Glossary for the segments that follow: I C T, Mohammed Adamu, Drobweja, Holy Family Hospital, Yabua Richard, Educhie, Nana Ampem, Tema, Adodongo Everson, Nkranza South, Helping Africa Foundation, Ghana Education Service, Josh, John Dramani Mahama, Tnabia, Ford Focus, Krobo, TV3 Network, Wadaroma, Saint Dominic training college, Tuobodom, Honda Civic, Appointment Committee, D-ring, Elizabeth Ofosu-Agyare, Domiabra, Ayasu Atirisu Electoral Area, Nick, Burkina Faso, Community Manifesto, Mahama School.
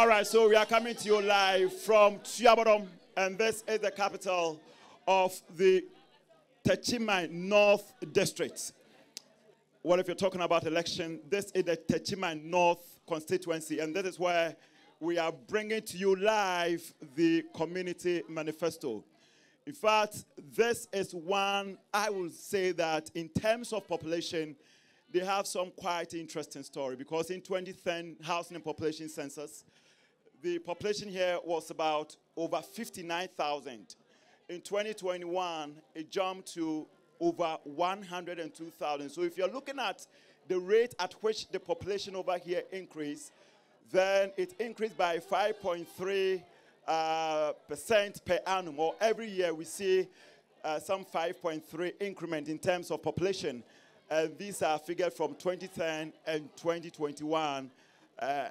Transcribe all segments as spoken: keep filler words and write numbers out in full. All right, so we are coming to you live from Tuobodom, and this is the capital of the Techiman North District. Well, if you're talking about election, this is the Techiman North constituency, and this is where we are bringing to you live the Community Manifesto. In fact, this is one, I would say that in terms of population, they have some quite interesting story, because in twenty ten housing and population census, the population here was about over fifty-nine thousand. In twenty twenty-one, it jumped to over one hundred two thousand. So if you're looking at the rate at which the population over here increased, then it increased by five point three uh, percent per annum, or every year we see uh, some five point three increment in terms of population. Uh, these are figures from twenty ten and twenty twenty-one uh,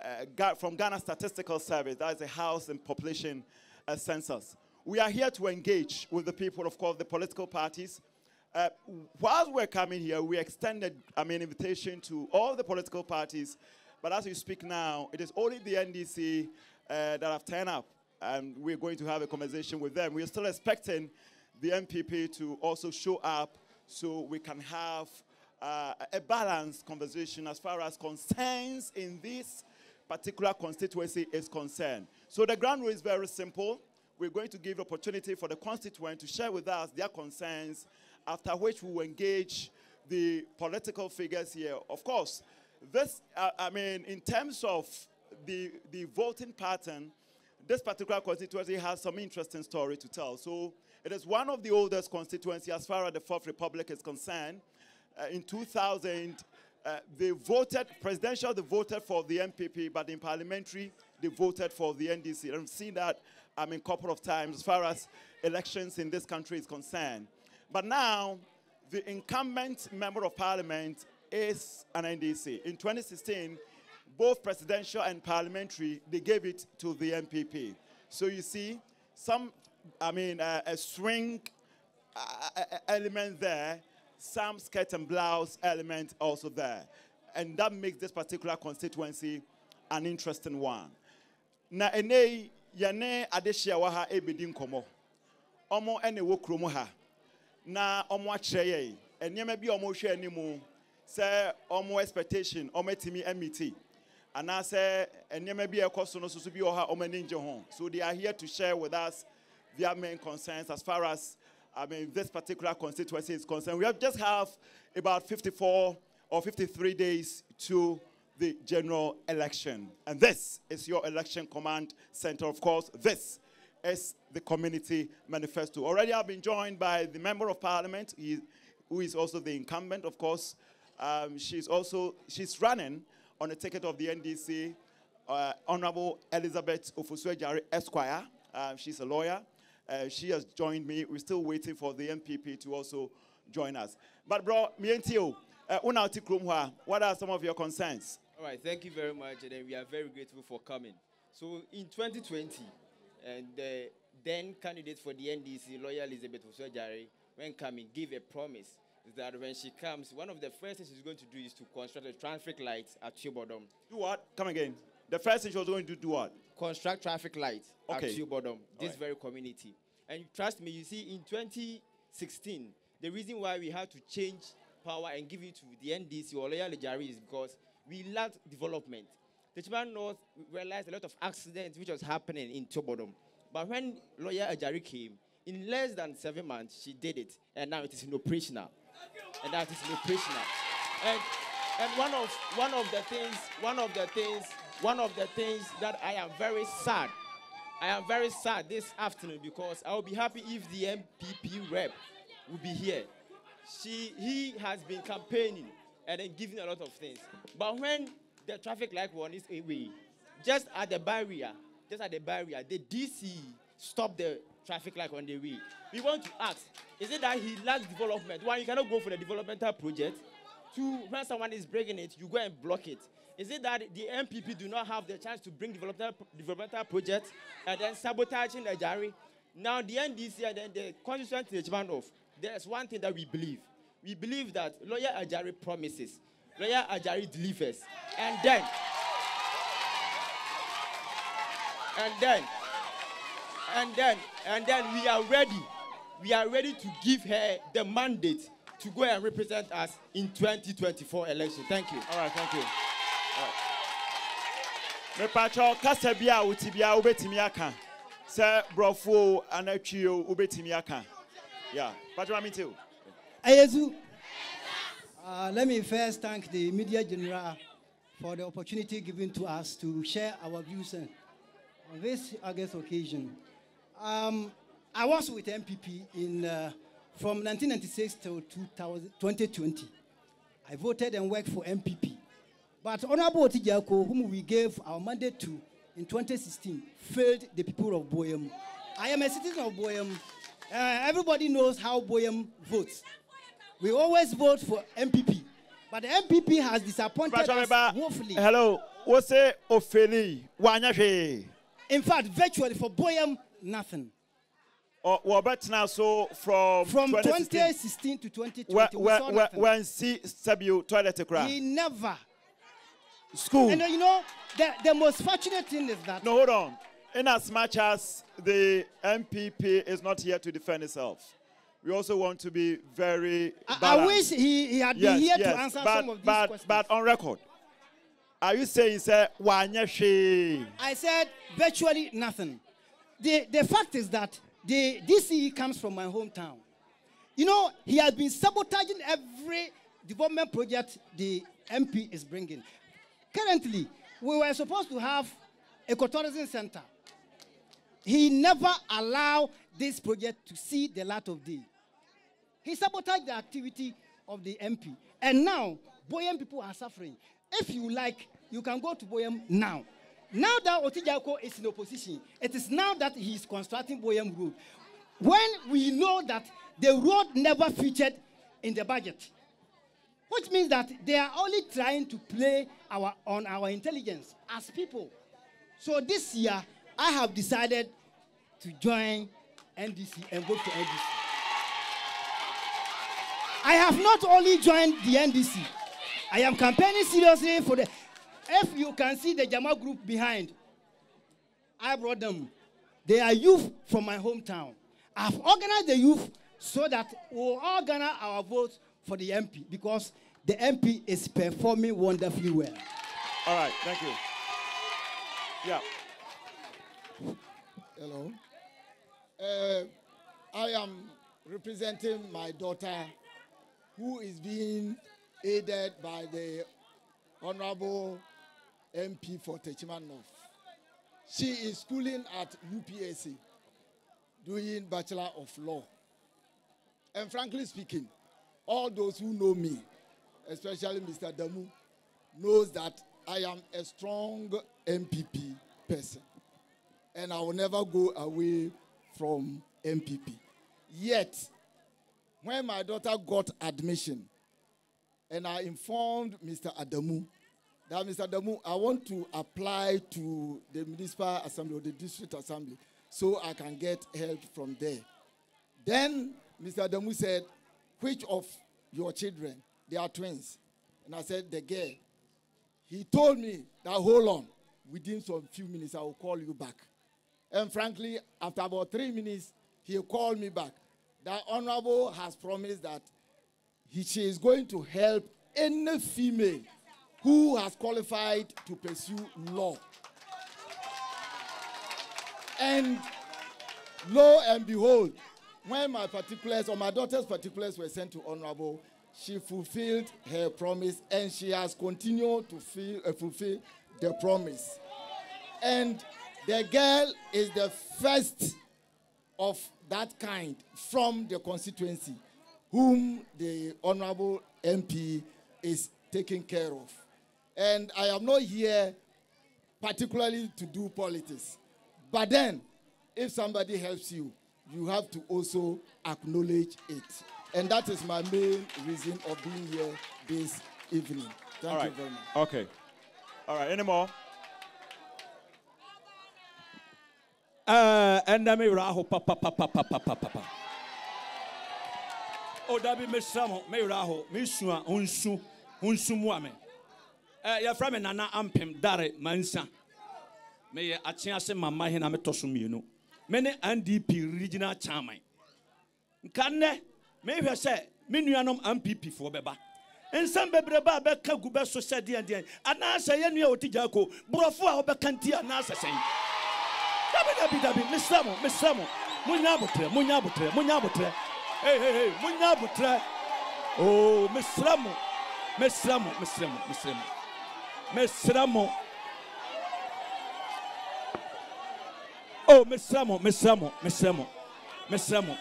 from Ghana Statistical Service. That is the house and population uh, census. We are here to engage with the people, of course, the political parties. Uh, whilst we're coming here, we extended I mean, invitation to all the political parties. But as we speak now, it is only the N D C uh, that have turned up, and we're going to have a conversation with them. We're still expecting the M P P to also show up so we can have uh, a balanced conversation as far as concerns in this particular constituency is concerned. So the ground rule is very simple. We're going to give opportunity for the constituent to share with us their concerns, after which we will engage the political figures here. Of course, this, uh, I mean, in terms of the, the voting pattern, this particular constituency has some interesting story to tell. So it is one of the oldest constituencies as far as the Fourth Republic is concerned. Uh, in two thousand, uh, they voted, presidential, they voted for the M P P, but in parliamentary, they voted for the N D C. I've seen that, I mean, a couple of times as far as elections in this country is concerned. But now, the incumbent member of parliament is an N D C. In twenty sixteen, both presidential and parliamentary, they gave it to the M P P. So you see some, I mean, uh, a swing uh, element there, some skirt and blouse element also there. And that makes this particular constituency an interesting one. Na ene yane adeshia waha ebedin komo. Omo ene wo kromo ha. Na omo akyereye. Enye me bi omo hwe animu. Say omo expectation omo timi M E T and I say and maybe a cost no so be oha omo ninje ho. So they are here to share with us their main concerns as far as I mean this particular constituency is concerned. We have just have about fifty-four or fifty-three days to the general election, and this is your election command center. Of course, this is the Community Manifesto. Already I've been joined by the member of parliament, he, who is also the incumbent, of course. Um, she's also, she's running on the ticket of the N D C, uh, Honorable Elizabeth Ofosu-Agyare Esquire. Uh, she's a lawyer. Uh, she has joined me. We're still waiting for the M P P to also join us. But bro, what are some of your concerns? All right, thank you very much. And we are very grateful for coming. So in twenty twenty, and the then candidate for the N D C, lawyer Elizabeth Ofosu-Agyare, when coming, gave a promise that when she comes, one of the first things she's going to do is to construct a traffic light at Tuobodom. Do what? Come again. The first thing she was going to do what? Construct traffic lights okay. at Tuobodom, this right. very community. And trust me, you see, in twenty sixteen, the reason why we had to change power and give it to the N D C or Lawyer Agyare is because we lacked development. The Techiman North realized a lot of accidents which was happening in Tuobodom. But when Lawyer Agyare came, in less than seven months, she did it, and now it is operational. And that is operational. And and one of one of the things, one of the things, one of the things that I am very sad. I am very sad this afternoon, because I will be happy if the M P P rep will be here. She he has been campaigning and then giving a lot of things. But when the traffic light one is away, just at the barrier, just at the barrier, the D C stopped the traffic light on the way. We want to ask, is it that he lacks development? One, you cannot go for the developmental project. Two, when someone is breaking it, you go and block it. Is it that the M P P do not have the chance to bring developmental, developmental projects and then sabotaging the Agyare? Now the N D C and then the constituent Techiman North, there's one thing that we believe. We believe that Lawyer Agyare promises, Lawyer Agyare delivers, and then And then, and then, and then we are ready. We are ready to give her the mandate to go and represent us in twenty twenty-four election. Thank you. All right, thank you. Mepacho kasabia utibia ubetimiaka. Sir Brofo anachio ubetimiaka. Yeah. Pacho me too. Ayasu. Uh, let me first thank the Media General for the opportunity given to us to share our views on this August occasion. Um, I was with M P P in, uh, from nineteen ninety-six till two thousand, twenty twenty. I voted and worked for M P P. But Honorable Otigyako, whom we gave our mandate to in twenty sixteen, failed the people of Boyem. I am a citizen of Boyem. Uh, everybody knows how Boyem votes. We always vote for M P P, but the M P P has disappointed us woefully. Hello, what's it? Ofeli, Wanyafe. In fact, virtually for Boyem, nothing. Oh, well, but now so from from twenty sixteen to twenty twenty, we, we, we saw nothing. When see Sabio toilet crack, he never school. And you know the the most fortunate thing is that. No, hold on. In as much as the M P P is not here to defend itself. We also want to be very balanced. I, I wish he, he had yes, been here yes, to answer but, some of these but, questions. But on record, are you saying he said, Wanyashi? I said virtually nothing. The, the fact is that the D C E comes from my hometown. You know, he has been sabotaging every development project the M P is bringing. Currently, we were supposed to have an ecotourism center. He never allowed this project to see the light of day. He sabotaged the activity of the M P. And now, Boyem people are suffering. If you like, you can go to Boyem now. Now that Otigyako is in opposition, it is now that he is constructing Boyem Road. When we know that the road never featured in the budget, which means that they are only trying to play our, on our intelligence as people. So this year, I have decided to join N D C and vote for N D C. I have not only joined the N D C. I am campaigning seriously for the... If you can see the Jama group behind, I brought them. They are youth from my hometown. I've organized the youth so that we'll organize our votes for the M P because the M P is performing wonderfully well. All right, thank you. Yeah. Hello. Uh, I am representing my daughter who is being aided by the Honorable M P for Techiman North. She is schooling at U P S A, doing Bachelor of Law. And frankly speaking, all those who know me, especially Mister Damu, knows that I am a strong M P P person. And I will never go away from M P P. Yet, when my daughter got admission, and I informed Mister Adamu that, Mister Adamu, I want to apply to the municipal assembly or the district assembly so I can get help from there. Then Mister Adamu said, which of your children? They are twins. And I said, the girl. He told me that, hold on, within some few minutes, I will call you back. And frankly, after about three minutes, he called me back. The Honorable has promised that he, she is going to help any female who has qualified to pursue law. And lo and behold, when my particulars or my daughter's particulars were sent to Honorable, she fulfilled her promise and she has continued to feel, uh, fulfill the promise. And the girl is the first of that kind from the constituency whom the Honorable M P is taking care of. And I am not here particularly to do politics. But then, if somebody helps you, you have to also acknowledge it. And that is my main reason of being here this evening. Thank All right. you very much. Okay. All right, any more? Uh, and I may raho papa papa papa papa. Oh, Dabi Mesamo, Meraho, Missua, Unsu, Unsumuame. Your friend Nana Ampem, Dare, Mansa. Me atia se mama he na metosomi no. Me ne N D P regional chairman. Nkanne me hwe se me nuanom M P P fo beba. Nsam bebreba be ka gube so sede ande. Ana se ye nua Otigyako, brofo a obeka ntia na se sen. Dabi dabi dabi, mesamo, mesamo. Munya botre, munya botre, munya botre. Hey hey hey, munya botre. Oh, mesamo. Mesamo, mesamo, mesamo. Mesamo. Oh, mesamo, mesamo, mesamo, mesamo.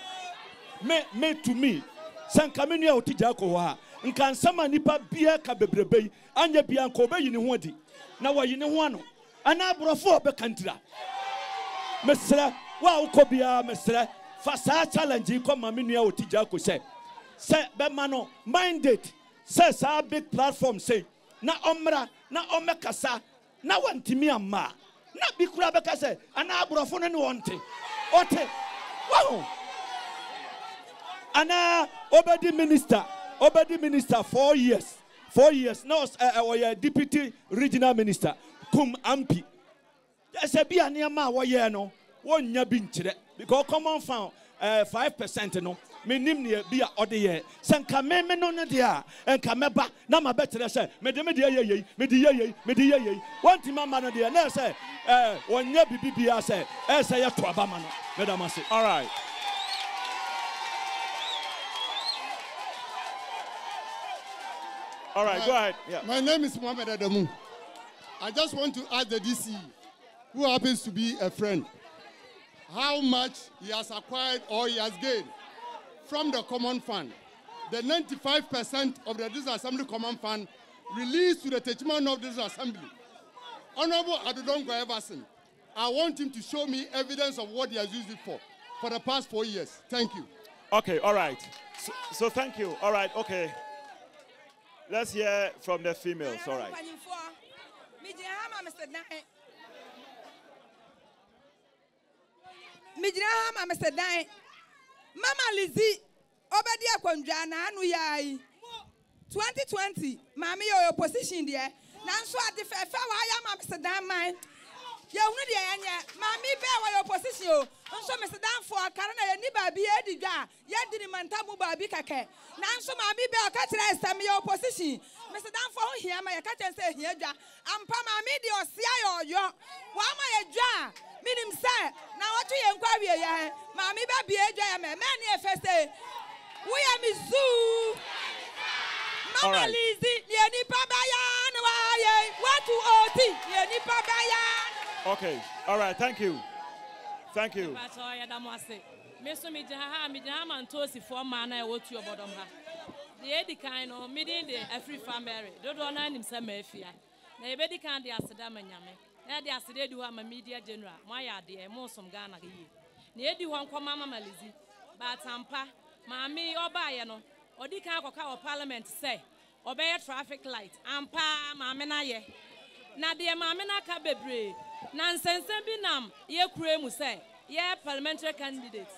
Me, me to me. San kamenia Otigyako wa. Nkan sama nipa bia ka bebrebe. Anye bia nko be yini ho di. Na wa yini ho ano. Ana abrofo be kantira. Mesra, wa uko bia mesra. Fasa challenge ko mamenia Otigyako se. Se be mano minded. Se sa big platform se. Na omra, na omekasa. Na wantimi amma. Na bikura be kase. Ana abrofo no ne wonte. Ote. Wow. Ana obedi minister, obedi minister four years, four years. Now uh, deputy regional minister, kum ampi. Esebi aniyama woye no, wonya binchire. Because common found five percent no. Me nimni biya odiye. Sen kame me no ndia, en kame ba na ma betre se. Me de me de ye ye, me de ye ye, me de ye ye. One time man ndia na se, wonya bibi biya se. Ese ya twaba man. Me da man se. All right. All right, my, go ahead. Yeah. My name is Mohammed Adamu. I just want to ask the D C, who happens to be a friend, how much he has acquired or he has gained from the common fund. The ninety-five percent of the District Assembly common fund released to the Techiman North District Assembly. Honorable Adodongo Everson, I want him to show me evidence of what he has used it for, for the past four years. Thank you. Okay, all right. So, so thank you. All right, okay. Let's hear from the females, all right. Mama Lizzie, Obadia Konjana, Nuyai. twenty twenty, Mammy, your position there. Nanso, I defer, I am Mister Dan, mine. You know, the Mammy, bear your position. Also, Mister Dan for a carana, and Niba be a diga, yet didn't Mantamu Babicake. Nanso, Mammy, bear catch and your position. Mister Dan for here, my catch and say, here, and Pama Midi or C I O, yo. Why my jar? Meaning, sir, now what you inquire, Mammy Baby, a man, if I say, we are Mizzou. Mama Lizzie, Yanni Pabayan, what to O T, Yanni Pabayan. Okay. All right. Thank you. Thank you. Nonsense, Binam, ye cream, say, ye parliamentary candidates.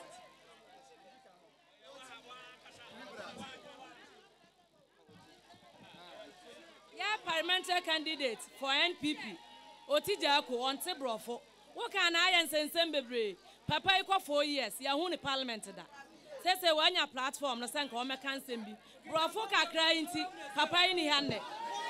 Ye parliamentary candidates for N P P. Otigyako, on Tebrofo. What can I and Sensembe? Papa, you call four years, ye own a parliament. Says a one year platform, no Sankoma can't send me. Brofo can cry in tea, Papa in the hand.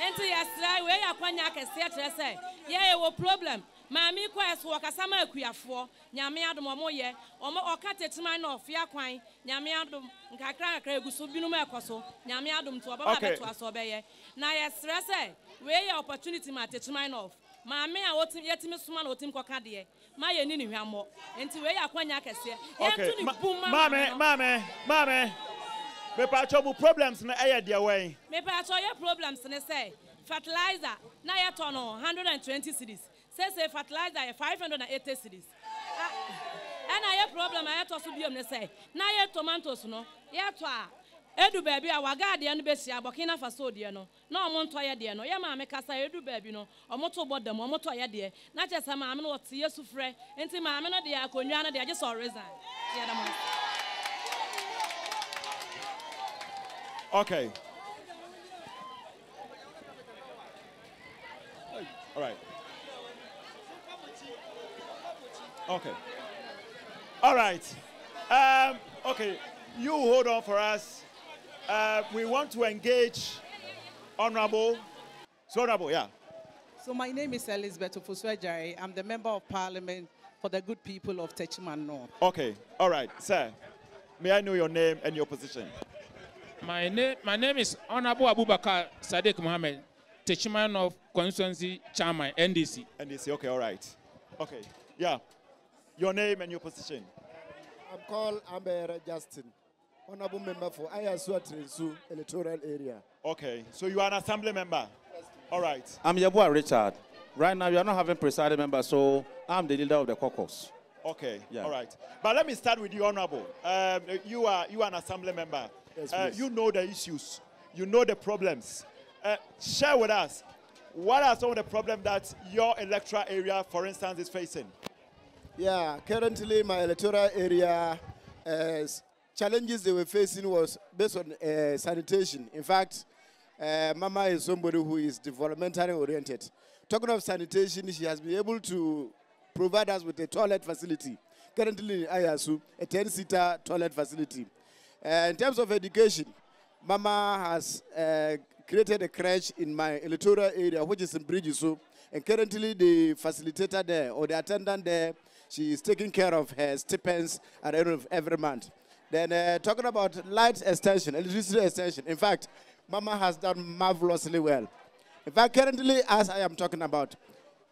Enter your slide where your cognac is theatre, say, ye will problem. Mammy quest walk a summer queer for Yamia de Momoye, or more cateman of Yaquine, Yamiadum, Kakra, Craigusubinum Coso, Yamiadum to Ababa to us obey. Now, yes, Rasa, where your opportunity might teach mine off. Mammy, I want to get Miss Man or Tim Cocadie, my enemy, and to where your cognac is here. Mammy, Mammy, Mammy, Mepacho problems in the air, dear way. Mepacho your problems, and I say, fertilizer, Nayatono, one hundred twenty cities. Say fertilizer five hundred eighty cities. And I have problem I have to assume you say. Now you have tomatoes no. You have to. Edu baby our guardian besi Burkina Faso there no. No amount to ya there no. Ya ma me kasa edu baby no. Omoto bodem omoto ya there. Na just ma me no what Yesu frɛ. Enti ma me no there akonwa no there just resign. Okay. All right. Okay. All right. Um, okay, you hold on for us. Uh, we want to engage Honorable. So, Honorable, yeah. So my name is Elizabeth Ofosu-Agyare. I'm the Member of Parliament for the good people of Techiman North. Okay. All right, sir. May I know your name and your position? My name, my name is Honorable Abubakar Sadek Mohammed, Techiman North Constituency Chairman, N D C. N D C. Okay. All right. Okay. Yeah. Your name and your position. I'm called Amber Justin, Honorable Member for Ayasu Atirisu Electoral Area. Okay. So you are an Assembly Member. All right. I'm Yabua Richard. Right now, you are not having presiding member, so I'm the leader of the caucus. Okay. Yeah. All right. But let me start with you, Honorable. Um, you are you are an Assembly Member. Yes, uh, you know the issues. You know the problems. Uh, share with us, what are some of the problems that your electoral area, for instance, is facing? Yeah, currently my electoral area uh, challenges they were facing was based on uh, sanitation. In fact, uh, Mama is somebody who is developmentally oriented. Talking of sanitation, she has been able to provide us with a toilet facility. Currently in Ayasu, a ten-seater toilet facility. Uh, in terms of education, Mama has uh, created a crèche in my electoral area, which is in Bridgesu, and currently the facilitator there, or the attendant there, she is taking care of her stipends at the end of every month. Then uh, talking about light extension, electricity extension, in fact, Mama has done marvelously well. In fact, currently, as I am talking about,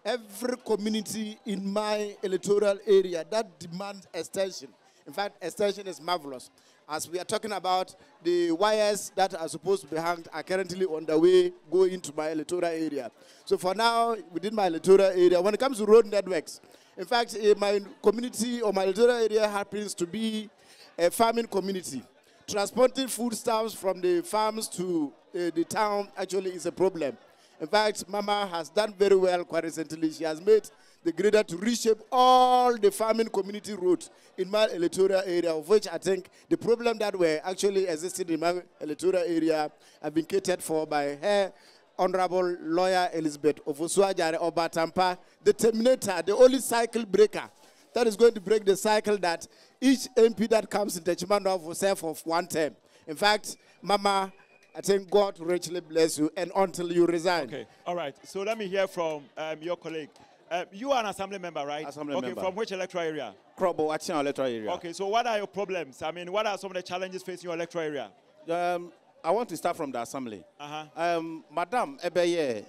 every community in my electoral area that demands extension. In fact, extension is marvelous. As we are talking about, the wires that are supposed to be hanged are currently on the way going into my electoral area. So for now, within my electoral area, when it comes to road networks, in fact, in my community or my electoral area happens to be a farming community. Transporting foodstuffs from the farms to uh, the town actually is a problem. In fact, Mama has done very well quite recently. She has made the grader to reshape all the farming community roads in my electoral area, of which I think the problem that were actually existing in my electoral area have been catered for by her Honorable Lawyer Elizabeth Ofosu-Agyare Obatampa, the terminator, the only cycle breaker that is going to break the cycle that each M P that comes in Techiman North will serve for one term. In fact, Mama, I think God richly bless you and until you resign. Okay, all right. So let me hear from um, your colleague. Uh, you are an Assembly Member, right? Assembly okay, member. From which electoral area? Krobo, Action electoral area. Okay, so what are your problems? I mean, what are some of the challenges facing your electoral area? Um, I want to start from the Assembly. Uh huh. Um, Madam Ebeye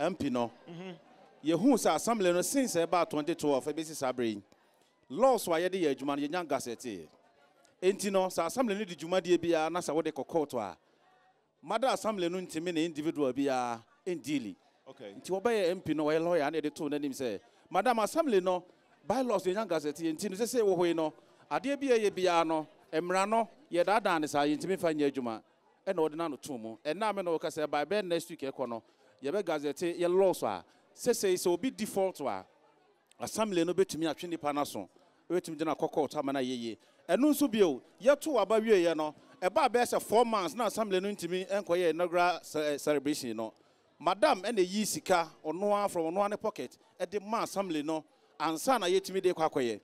M P no. Mhm. Yehusa Assembly no since about twenty twelve. Ebisi Sabri. Laws were yedi yejuma yenyang gasete. Entino sa Assembly ni dijuma di ebia na sa wode kokotwa. Madam Assembly no ntimi na individual bia endili. Okay. Tuobodom M P no lawyer and the two names say, Madam Assembly no bylaws the young gazette and Tinu say, oh, no, Adebia Biano, Emrano, Yedadan is I intimify Yajuma, and Ordinano Tumo, and Namino Cassa by Ben next week, Econo, Yabe Gazette, Yeloswa, Sese, so be default to her. Assembly no bit to me at Chini Panason, waiting to Coco, Tamana Ye, and no subio, yet two about you, you know, about best of four months now, Assembly no to me, and Koya, no grass celebration, you know. Madam and the ye sika or no one from one pocket at the mass assembly no and sana yet me de kwakoye.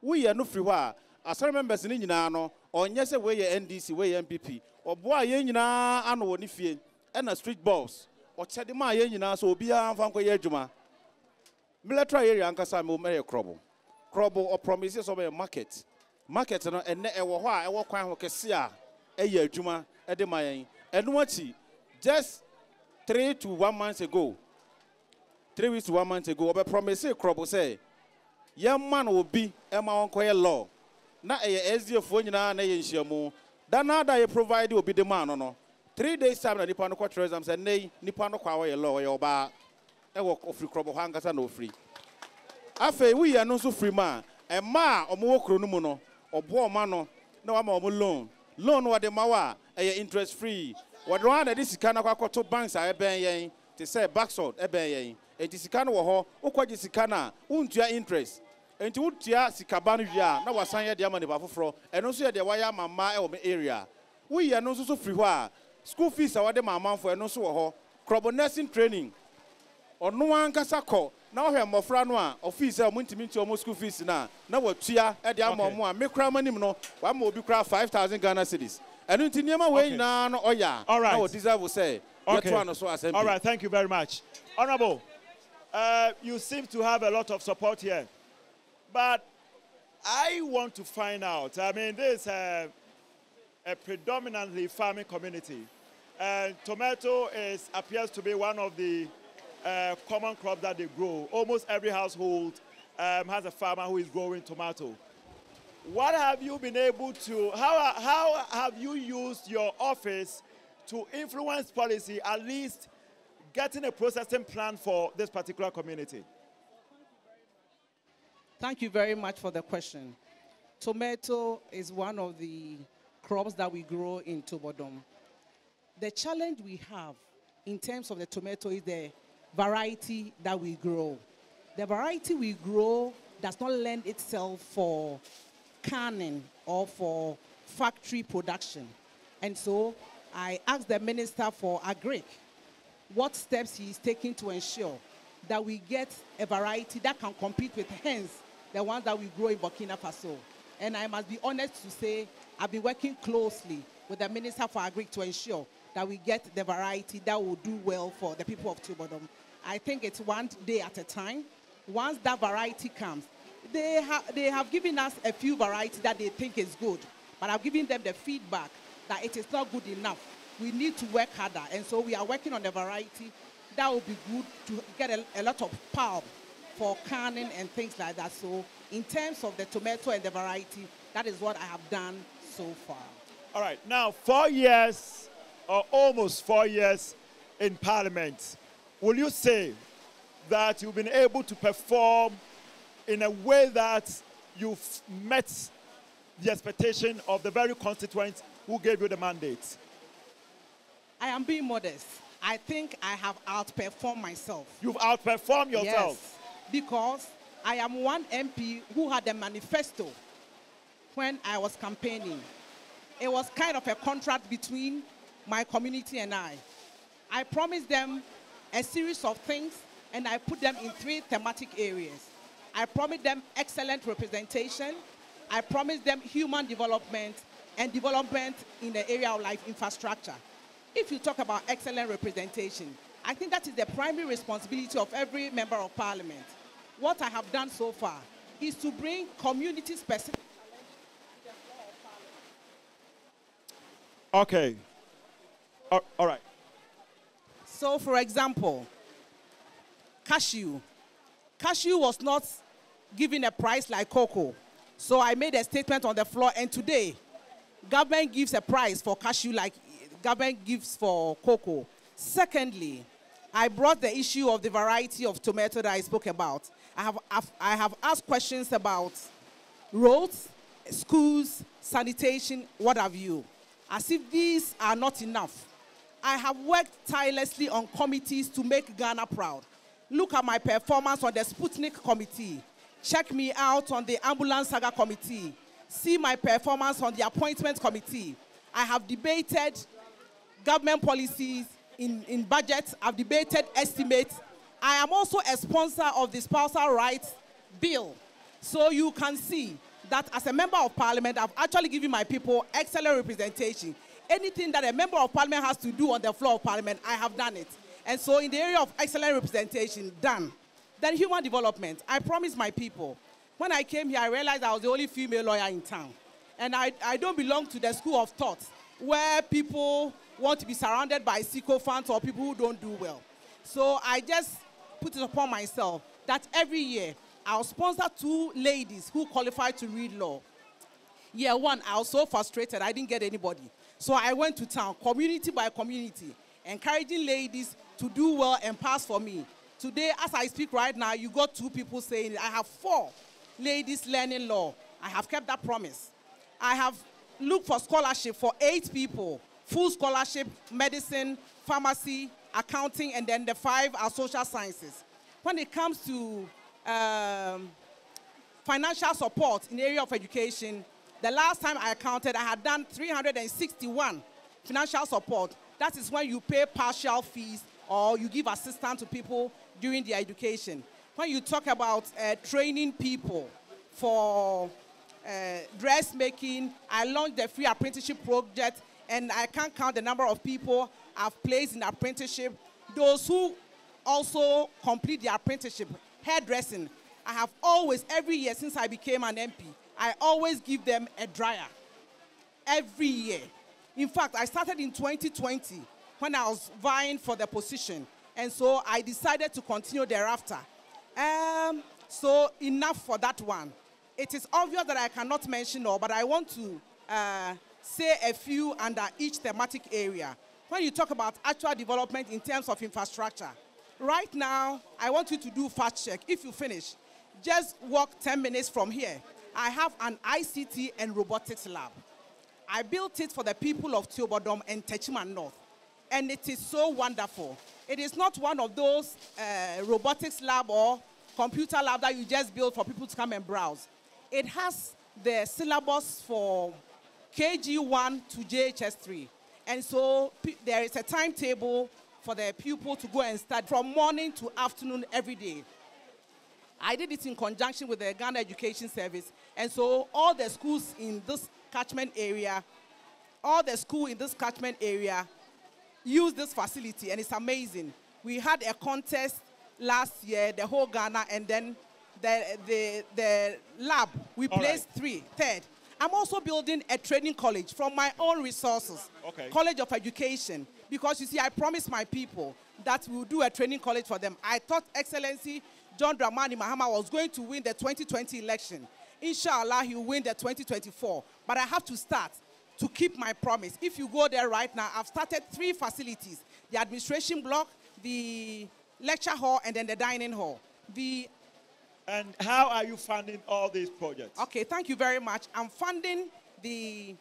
We are no free wa as members in Ninano or yes away N D C way M P P or boy yenina and wonifie and a street boss or chadima yenina so be a fanko yejuma. Military area anka Sam Mary Krobo. Krobo or promises of a market. Market and ne ewa ewa kwan hokesia a ye juma at the mayan and watchi just Three to one month ago, three weeks to one month ago, I promised Krobo say, young man will be Emma Uncle Law. Not a S D phone in an Asian. That now that you provide will be the man, no. Three days time, the Panoco Treasure said, nay, Nippano Kawa Law, your bar, and walk off free Krobo hangers and no free. After we are no so free man, and ma or more chronomono or poor mano, no, I'm alone. Loan what the mawa, a interest free. What one of this Sikana Quato banks are bearing, they say backsword, a bearing, and Tisikano or Oquadi Sikana, Untia interest, and to Utia Sikabanuja, now was signed Yamani Bafro, and also the Waya Mama area. We are no so free. School fees are what the Mamma for and also a ho, crop nursing training, or no one Casako, Now here, my friend, one officer, we need to almost school fees now. Now what? Tia, at the amount of one, make crowd money, no. One more, be crowd five thousand Ghana cedis. And you think you way now? No, oh yeah. All right. Now what deserve will say. Okay. All right. Thank you very much, Honourable. Uh, you seem to have a lot of support here, but I want to find out. I mean, this is a, a predominantly farming community, and tomato is appears to be one of the uh, common crops that they grow. Almost every household um, has a farmer who is growing tomato. What have you been able to? How how have you used your office to influence policy, at least getting a processing plan for this particular community? Thank you very much for the question. Tomato is one of the crops that we grow in Tuobodom. The challenge we have in terms of the tomato is the variety that we grow. The variety we grow does not lend itself for canning or for factory production. And so I asked the Minister for Agric what steps he is taking to ensure that we get a variety that can compete with, hence, the ones that we grow in Burkina Faso. And I must be honest to say, I've been working closely with the Minister for Agric to ensure that we get the variety that will do well for the people of Tuobodom. I think it's one day at a time. Once that variety comes, they, ha they have given us a few varieties that they think is good, but I've given them the feedback that it is not good enough. We need to work harder, and so we are working on a variety that will be good to get a, a lot of pulp for canning and things like that. So in terms of the tomato and the variety, that is what I have done so far. All right, now four years, or almost four years in Parliament, will you say that you've been able to perform in a way that you've met the expectation of the very constituents who gave you the mandate? I am being modest. I think I have outperformed myself. You've outperformed yourself? Yes, because I am one M P who had a manifesto when I was campaigning. It was kind of a contract between my community and I. I promised them a series of things, and I put them in three thematic areas. I promised them excellent representation. I promised them human development and development in the area of life infrastructure. If you talk about excellent representation, I think that is the primary responsibility of every member of parliament. What I have done so far is to bring community-specific challenges to the floor of parliament. Okay. All right. So, for example, cashew. Cashew was not given a price like cocoa. So I made a statement on the floor, and today, government gives a price for cashew like government gives for cocoa. Secondly, I brought the issue of the variety of tomato that I spoke about. I have, I've, I have asked questions about roads, schools, sanitation, what have you. As if these are not enough, I have worked tirelessly on committees to make Ghana proud. Look at my performance on the Sputnik Committee. Check me out on the Ambulance Saga Committee. See my performance on the Appointment Committee. I have debated government policies in, in budgets. I've debated estimates. I am also a sponsor of the Spousal Rights Bill. So you can see that as a member of parliament, I've actually given my people excellent representation. Anything that a member of parliament has to do on the floor of parliament, I have done it. And so in the area of excellent representation, done. Then human development. I promised my people. When I came here, I realized I was the only female lawyer in town. And I, I don't belong to the school of thought where people want to be surrounded by sycophants or people who don't do well. So I just put it upon myself that every year I'll sponsor two ladies who qualify to read law. Year one, I was so frustrated, I didn't get anybody. So I went to town, community by community, encouraging ladies to do well and pass for me. Today, as I speak right now, you got two people saying, I have four ladies learning law. I have kept that promise. I have looked for scholarship for eight people, full scholarship, medicine, pharmacy, accounting, and then the five are social sciences. When it comes to um, financial support in the area of education, the last time I counted, I had done three hundred sixty-one financial support. That is when you pay partial fees or you give assistance to people during their education. when you talk about uh, training people for uh, dressmaking, I launched the free apprenticeship project, and I can't count the number of people I've placed in apprenticeship. Those who also complete the apprenticeship, hairdressing, I have always, every year since I became an M P, I always give them a dryer, every year. In fact, I started in twenty twenty when I was vying for the position, and so I decided to continue thereafter. Um, so enough for that one. It is obvious that I cannot mention all, but I want to uh, say a few under each thematic area. When you talk about actual development in terms of infrastructure, right now, I want you to do fact check. If you finish, just walk ten minutes from here. I have an I C T and robotics lab. I built it for the people of Tuobodom and Techiman North, and it is so wonderful. It is not one of those uh, robotics lab or computer lab that you just build for people to come and browse. It has the syllabus for K G one to J H S three. And so there is a timetable for the pupil to go and start from morning to afternoon every day. I did it in conjunction with the Ghana Education Service. And so all the schools in this catchment area, all the schools in this catchment area use this facility, and it's amazing. We had a contest last year, the whole Ghana, and then the, the, the lab, we all placed right. three, third. I'm also building a training college from my own resources, okay. College of Education, because you see, I promised my people that we will do a training college for them. I thought Excellency John Dramani Mahama was going to win the twenty twenty election. Inshallah, he'll win the twenty twenty-four, but I have to start to keep my promise. If you go there right now, I've started three facilities, the administration block, the lecture hall, and then the dining hall. The And how are you funding all these projects? Okay, thank you very much. I'm funding the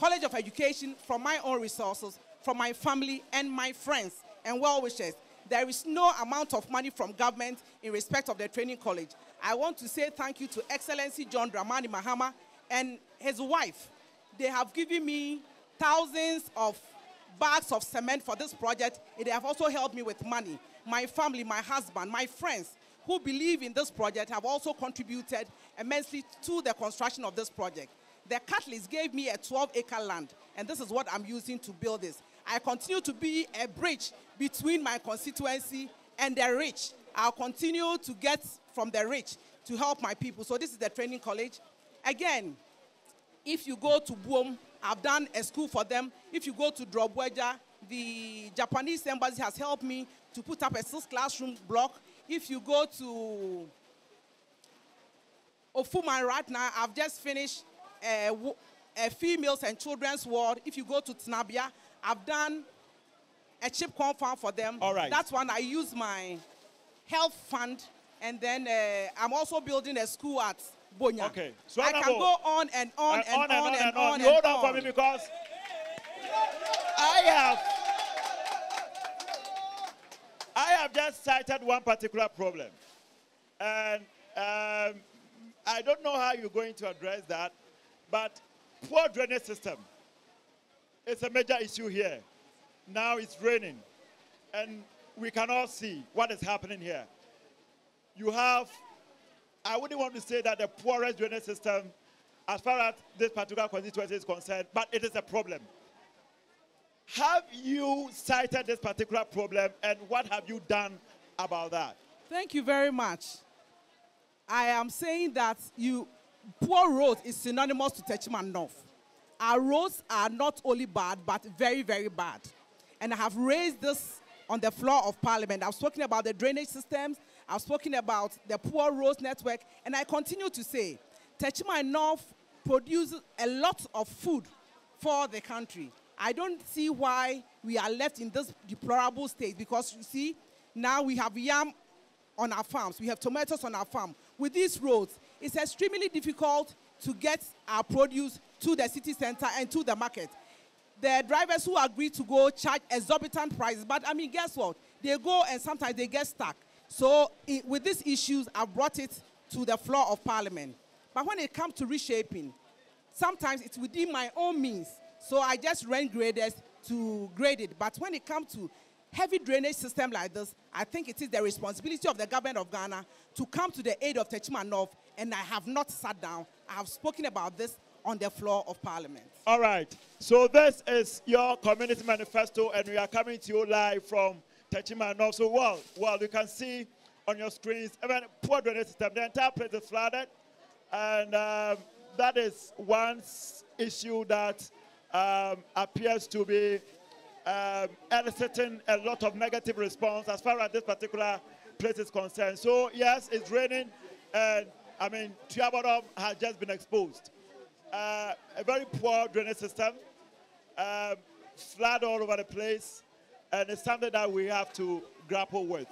College of Education from my own resources, from my family and my friends and well-wishers. There is no amount of money from government in respect of the training college. I want to say thank you to Excellency John Dramani Mahama and his wife. They have given me thousands of bags of cement for this project. They have also helped me with money. My family, my husband, my friends, who believe in this project have also contributed immensely to the construction of this project. The catalyst gave me a twelve acre land, and this is what I'm using to build this. I continue to be a bridge between my constituency and the rich. I'll continue to get from the rich to help my people. So this is the training college. Again, if you go to Boyem, I've done a school for them. If you go to Drobweja, the Japanese embassy has helped me to put up a six classroom block. If you go to Ofuma right now, I've just finished a, a females and children's ward. If you go to Tnabia, I've done a chip compound for them. All right. That's one I use my health fund. And then uh, I'm also building a school at Boyem. Okay. So I can go on and on and, and, on, and, on, and, and on and on. You hold on for me because I have... I have just cited one particular problem, and um, I don't know how you're going to address that, but poor drainage system is a major issue here. Now it's raining, and we cannot see what is happening here. You have, I wouldn't want to say that the poorest drainage system, as far as this particular constituency is concerned, but it is a problem. Have you cited this particular problem, and what have you done about that? Thank you very much. I am saying that you, poor roads is synonymous to Techiman North. Our roads are not only bad, but very, very bad. And I have raised this on the floor of Parliament. I've spoken about the drainage systems. I've spoken about the poor roads network. And I continue to say, Techiman North produces a lot of food for the country. I don't see why we are left in this deplorable state, because you see, now we have yam on our farms, we have tomatoes on our farm. With these roads, it's extremely difficult to get our produce to the city center and to the market. The drivers who agree to go charge exorbitant prices, but I mean, guess what? They go and sometimes they get stuck. So it, with these issues, I brought it to the floor of Parliament. But when it comes to reshaping, sometimes it's within my own means. So I just rent graders to grade it. But when it comes to heavy drainage system like this, I think it is the responsibility of the government of Ghana to come to the aid of Techiman North, and I have not sat down. I have spoken about this on the floor of Parliament. All right. So this is your Community Manifesto, and we are coming to you live from Techiman North. So, well, well, you can see on your screens, I mean, poor drainage system. The entire place is flooded, and um, that is one issue that um, appears to be Um, eliciting a lot of negative response as far as this particular place is concerned. So yes, it's raining, and I mean, Tuobodom has just been exposed. Uh, a very poor drainage system, um, flood all over the place, and it's something that we have to grapple with.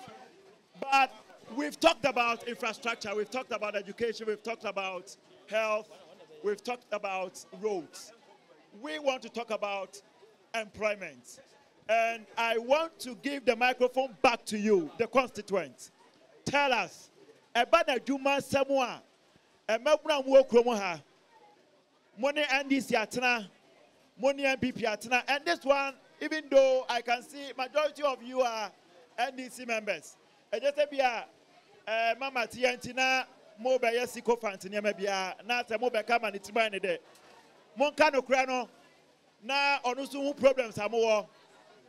But we've talked about infrastructure, we've talked about education, we've talked about health, we've talked about roads. We want to talk about employment. And I want to give the microphone back to you, the constituents. Tell us about the Juma Samoa, and Mabram Wokromoha, Money N D C Atana, Money M P P Atana. And this one, even though I can see majority of you are N D C members, I just said, Yeah, Mama Tiantina, Mobile Siko Fantina, maybe not a mobile company to buy it. Moncano Crano. Now, on who problems are more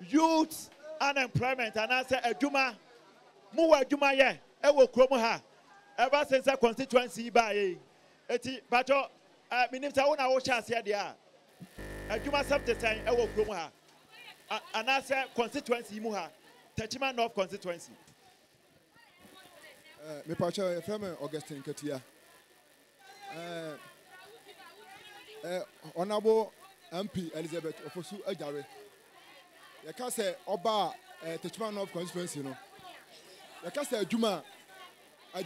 youth unemployment, and I say a Juma, Mua Juma, yeah, Ewo Kromoha, ever since a constituency by a battle, I mean, if I want our chance here, they are a Juma substitute, Ewo Kromoha, and I say constituency Muha, Techiman North constituency. Me Pacho, a family, Augustine Katia, Honorable M P Elizabeth Ofosu-Agyare. You can say Oba Techiman North constituency, you know. You can say Juma,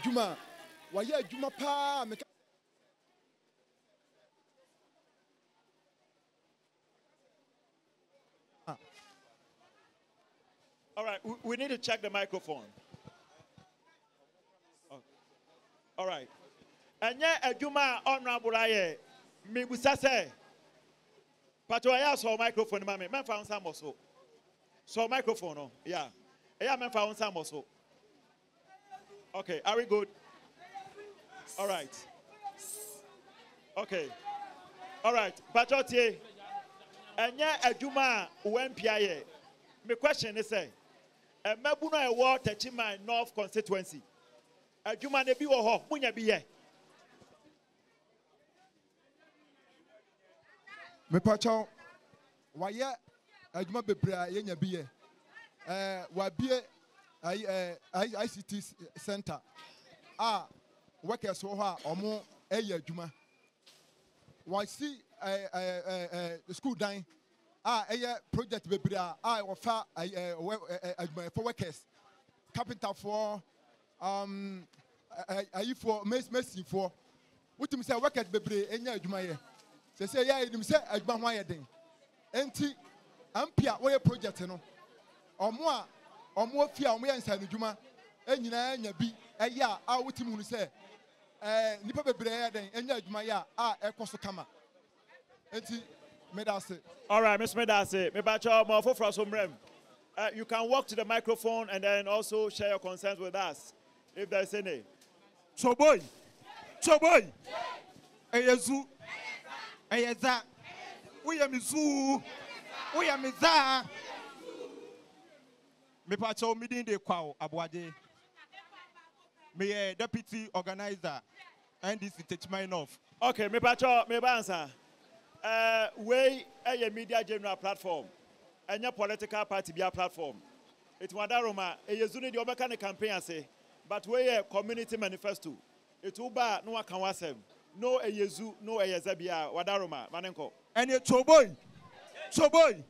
Juma, why you Juma pa? All right, we, we need to check the microphone. Okay. All right, and yeah, Juma honorable aye, me busase. But I have some microphone, mammy. I found some also. So, microphone, yeah. I found some also. Okay, are we good? All right. Okay. All right. But what you and yeah, a Juma, U M P I A. My question is, a Mabuna award Techiman North constituency. A Juma ne biwo ho, munya biye. Me pacho, waya aduma bebra ye nya biye. Eh wa biye I C T center. Ah, workers wo ha omo eye aduma. Wa si eh eh eh school dan. Ah, eye project bebra. Ah, wo fa aduma for workers. Carpenter for um ayi for mason for. Wetin say workers bebra enya aduma ye. They say, yeah, you say, I don't want anything. Anti Ampia, where project, you know, or more, or more fear, or more inside the Juma, and you know, be a year out with him who say, eh, Nippa Bread and Yadmaya are a Costocama. Anti Medase. All right, Miss Medase, maybe I shall more for some rem. You can walk to the microphone and then also share your concerns with us if there's any. So, boy, so boy, Ayasu. Ayaza, we are Mizu, we are Miza. Me pacho midin de kwao abuade. Me deputy organizer and this Techiman North. Okay, me pacho me bansa. Uh, we a media general platform, and your political party be a platform. It wanda Roma a yezuni di obekane campaign say, but we a community manifesto. It uba no akanwasem. No a Yezu, no a Yazabia, Wadaroma, Manenko. And your Toboy, Toboy.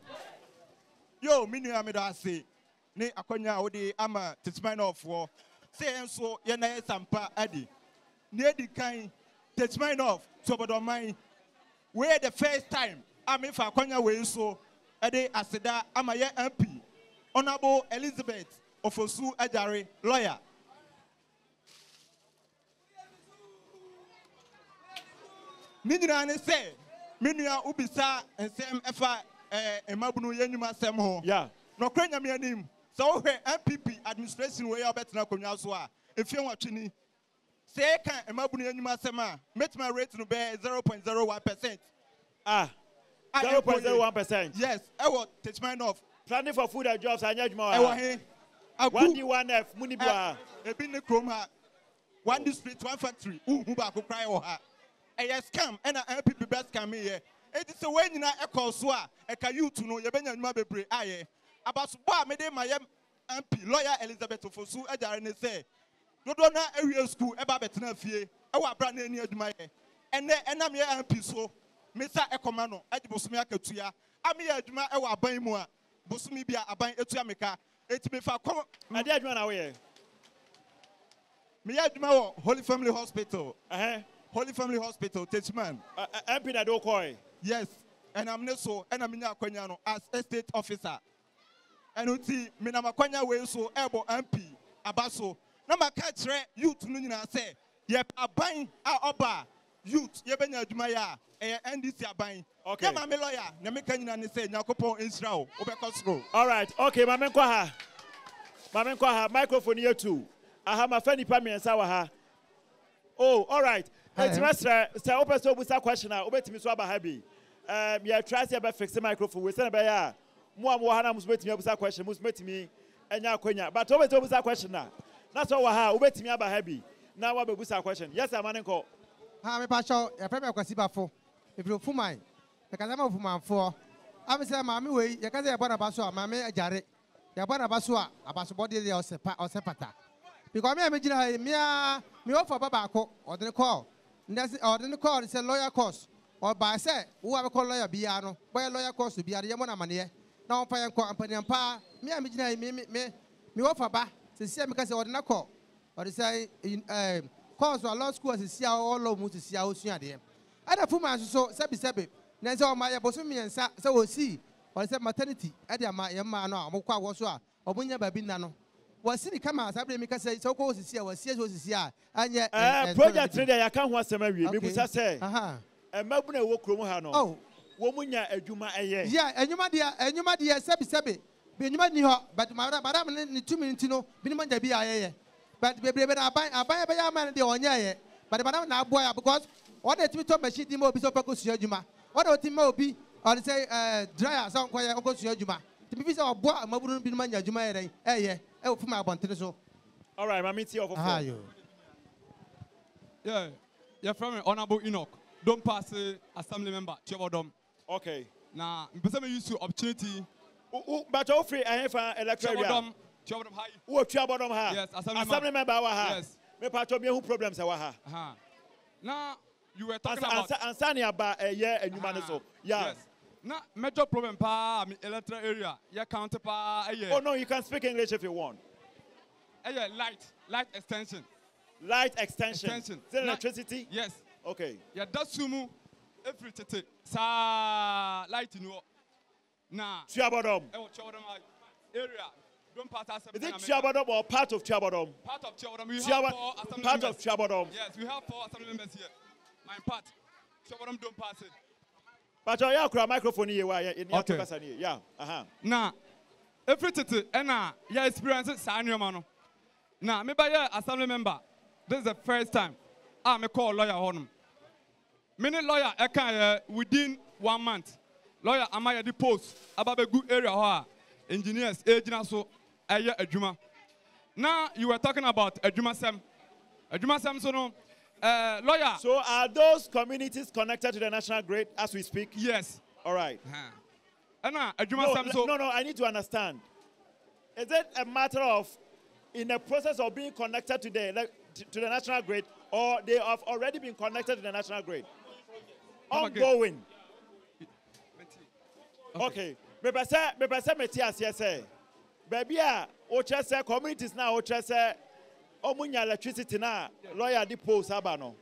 Yo, Minu Amidasi, Ne Akonya Odi Ama, Techiman North War, say and so Yana Sampa Adi. Near the kind Techiman North, Tuobodom, where the first time I mean for Akonya way so, Ade Aseda Amaya M P, Honorable Elizabeth Ofosu-Agyare, lawyer. Minyan say, Minya Ubisa and Sam F. Emabunu Yenuma Samho. Yeah. No Krenya Mianim, So when M P P administration way about na konwa so a efie watwini say kan emabuni anyuma sema metima rate no be zero point zero one percent. Ah. zero point zero one percent. Yes. I was Techiman North planning for food and jobs anyuma. I was here. one D one F munibwa. E bi ne krom ha. One district one factory. Uhu ba ko cry o ha. E scam and M P P best scam here. It is a way in a Kosoa, a Cayutu, Yabena Mabebre, Aye, about Suba, Mede, my M P, lawyer Elizabeth Ofosu-Agyare, say, Rodona area school, about Betanafie, our brand near my, and then I'm here M P, so Mister Ecomano, at Bosmia Catia, I'm here, Juma, our Baimua, Bosmibia, Abai Etiamica, it may for my dad ran away. Mia Juma, Holy Family Hospital, Holy Family Hospital, Techiman, M P Nadokoi. Yes, and I'm not so, and I'm in Aquaniano as estate officer. And you see, Minamaquania way so, Elbow M P, Abaso. Nama catch youth, Nunina say, yep, a bind, a oba, youth, Yabena Jumaya, and N D C a bind. Okay, my lawyer, Namakan say, Nakopo in Strow, Obekosro. All right, okay, Mamenquaha. Mamenquaha, microphone here too. I have my friend Pammy and Sawaha. Oh, all right. It's master. So open so with that question. I obey to me so about happy. Um, yeah, try to fix the microphone. We send a bear. More more Hannah must wait me up with that question. Must wait me and now Quenya. But always over that question now. That's all. How obey to me about happy. Now what with that question? Yes, I'm an uncle. I'm a partial. A premier Casiba for if you for mine. The Calamo for my four. I'm saying, Mammy, way. You can't about a basso, Mammy, a jarret. You're about a basso, a basso body or sepata. Because me, I imagine me, me offer Babaco or the call. Or the call is a lawyer course. Or by say, who have a call lawyer Biano, where lawyer course to be a Yamana Mania. Now, Fire Company and Pa, me, I mean, me, me, me offer back to see because or the call. Or they say, cause or law school as a Sia or low mood to see our Sunday. And a woman so, Sabi Sabi, Nanzo, my bosomi and so see, or said maternity, Adia, my Yamana, Moka Wasua, or Bunya Babinano. Was city come out? I believe because it's so close to see our C S was this year. And yet, project today, I can't want to marry you because I say, aha, and Melbourne will come on. Oh, woman, yeah, and you, my dear, and you, my dear, Sabi Sabi, but you might know, but madam, two minutes, you know, minimum the B I A. But we I buy a buy a man the on ya, but madam now boy, because what the Twitter machine demo is over Juma. What about Timo be or say, uh, dryer, some quiet, Uncle Juma. The people are boy, and Melbourne be mania Juma, eh? All right, my meeting over. Yeah, you're from Honorable Enoch. Don't pass uh, assembly member, Tuobodom. Okay. Now, I'm used to opportunity. But all free, I have an electoral. Tuobodom, Tuobodom high. Oh, Tuobodom high. Yes, assembly, assembly member. Yes. Me part of me who problems are high. Uh-huh. Now, you were talking about. Ansani about a year and you manage so. Yes. Now, major problem pa mi electoral area. Your counterpart. Oh no, you can speak English if you want. Yeah, light, light extension. Light extension. Extension. Is it electricity? Yes. Okay. Yeah, that's sumu. Every tete sa light in your. Nah. Tuobodom. Oh, Tuobodom area. Don't pass us. Is it Tuobodom or part of Tuobodom? Part of Tuobodom. We have four assembly members. Part of Tuobodom. Yes, we have four assembly members here. My part. Tuobodom don't pass it. But I have a microphone here. Okay. Yeah. Uh huh. Nah. Every tete and nah. Yeah, experiences sa anyo mano. Now, nah, I'm assembly member. This is the first time I'm a call lawyer on. Many lawyer I can uh, within one month. Lawyer am I the post about a good area or engineers agents so I hear a juma. Now you were talking about a juma sem, a juma sem so no uh, lawyer. So are those communities connected to the national grid as we speak? Yes. All right. And uh, a juma sem so no no I need to understand. Is it a matter of in the process of being connected to the, to the national grid, or they have already been connected to the national grid? Ongoing. Okay. Maybe say, maybe say, Matthias, yes, sir. Baby, Ochester communities now, Ochester, Omunya electricity now, lawyer depots abano.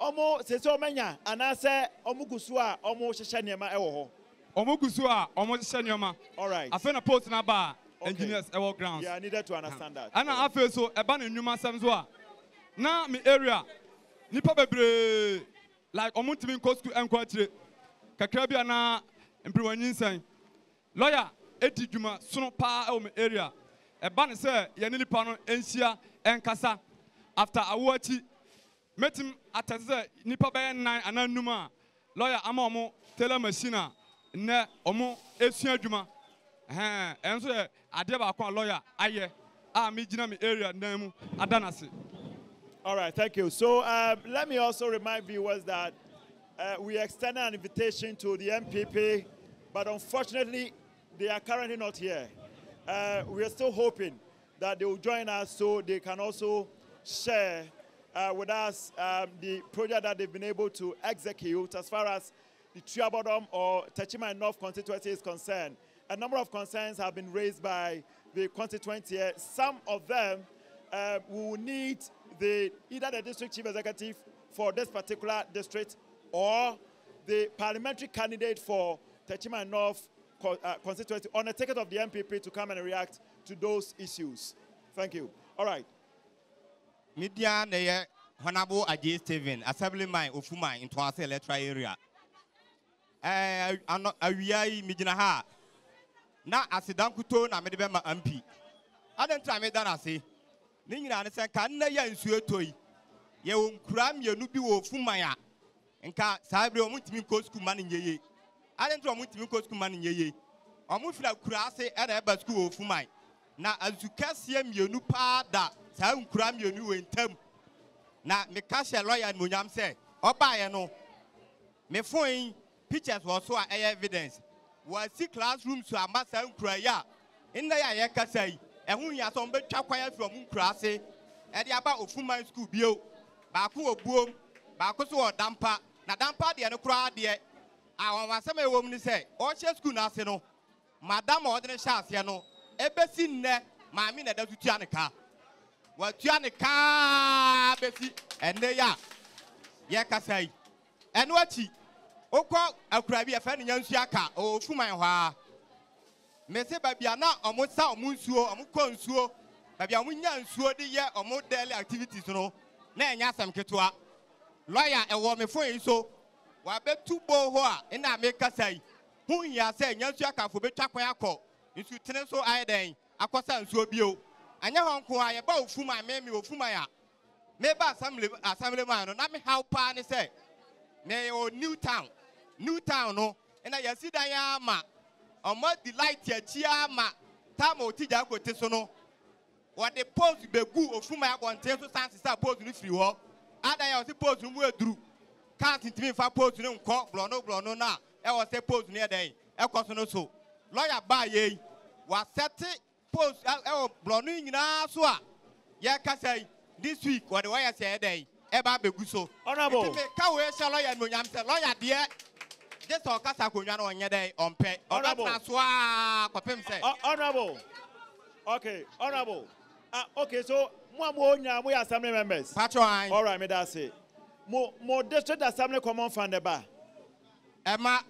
Omo se so manya, anase Omukusua, Omo Shanyama ewo. Omukusua, Omo Shanyama. All right. I found a post in a bar. Okay. Engineers, our grounds. Yeah, I needed to understand yeah. that. And I feel so about in human samswa. Now my area, nipa bebre like omuntimin kostu enkwatre. Kakrabia na impriwaninsan. Lawyer, eti juma suno pa o my area. A ban sir, Yanilipano, Ensia, and Casa. After Awati, met him at the Nipa Bay nine and Numa, lawyer Amomo, Telemessina, Ne Omo, Esia Juma. And so I never call lawyer, Aye, I meet Jinami area, Nemu, Adanasi. All right, thank you. So um, let me also remind viewers that uh, we extended an invitation to the M P P, but unfortunately, they are currently not here. Uh, we are still hoping that they will join us so they can also share uh, with us um, the project that they've been able to execute as far as the Tuobodom or Techiman North constituency is concerned. A number of concerns have been raised by the constituency. Some of them uh, will need the, either the district chief executive for this particular district or the parliamentary candidate for Techiman North co uh, constituency on the ticket of the M P P to come and react to those issues. Thank you. All right. Media Neye Honorable Ajay Steven, Assemblyman Ofuma in Twanse Electoral Area. Eh awiai midinaha na asidankuto na medebe ma M P. Adentra me dana se Ninyina ne se ka nna ya nsuo toyi. Ye wo nkura mienu bi wo fumaya. Nka saabre o mutimi ko school man nyeye. Adentra o mutimi ko school man nyeye. O mu fira kura se e na eba school wo fumai. Na azukase mienu pa da saa nkura mienu we ntam. Na me ka she lawyer mo nyam se oba ye no. Me foin pictures was so evidence. Was see classrooms to a master cryer. In the Ayaka say, and who has on bed choir from Uncrasse, and the about of Fuman School Bio, Baku or Boom, Bacoso or Dampa, Nadampa, the Anacra, dear. I want some woman to say, Orchard School National, Madame Ordinary Shasiano, Ebessine, Mamina de Tianica. What Tianica, Bessie, and they are Yaka say, and what he. Oko akrabi afa ne nyansuaka o fuman hwa mese babia na omo sa omo nsuo omo konsuo babia omo nyansuo de ye omo daily activities no na enya asem ketoa lawyer ewo me fo yiso wa betu bo ho a na me kasai hun ya se nyansuaka fo betwa kwan akọ nsu tene so aiden akosa nsuo bio anya honko a ye ba ofuman me me ofuman a me ba assembly assembly man no na me how pa ne se me o new town New town, no, and I see Diana. A more delight here, Chiama, Tamo Tijago Tesono. What the post be good of whom I want ten to stand to post in the free war. And I was supposed to move through. Can't it mean for post to call Blono Blono now? I was supposed near day. I was no so. Lawyer by ye was set post Blono in Asua. Yaka say this week, what do I say a day? Eba Beguso. Honorable Kawesha and William, lawyer dear. Just talk us up on your day on pay. Honorable, honorable. Okay, honorable. Uh, okay, so more we are assembly members. All right, me that's it. More more district assembly common fund the bar. Emma,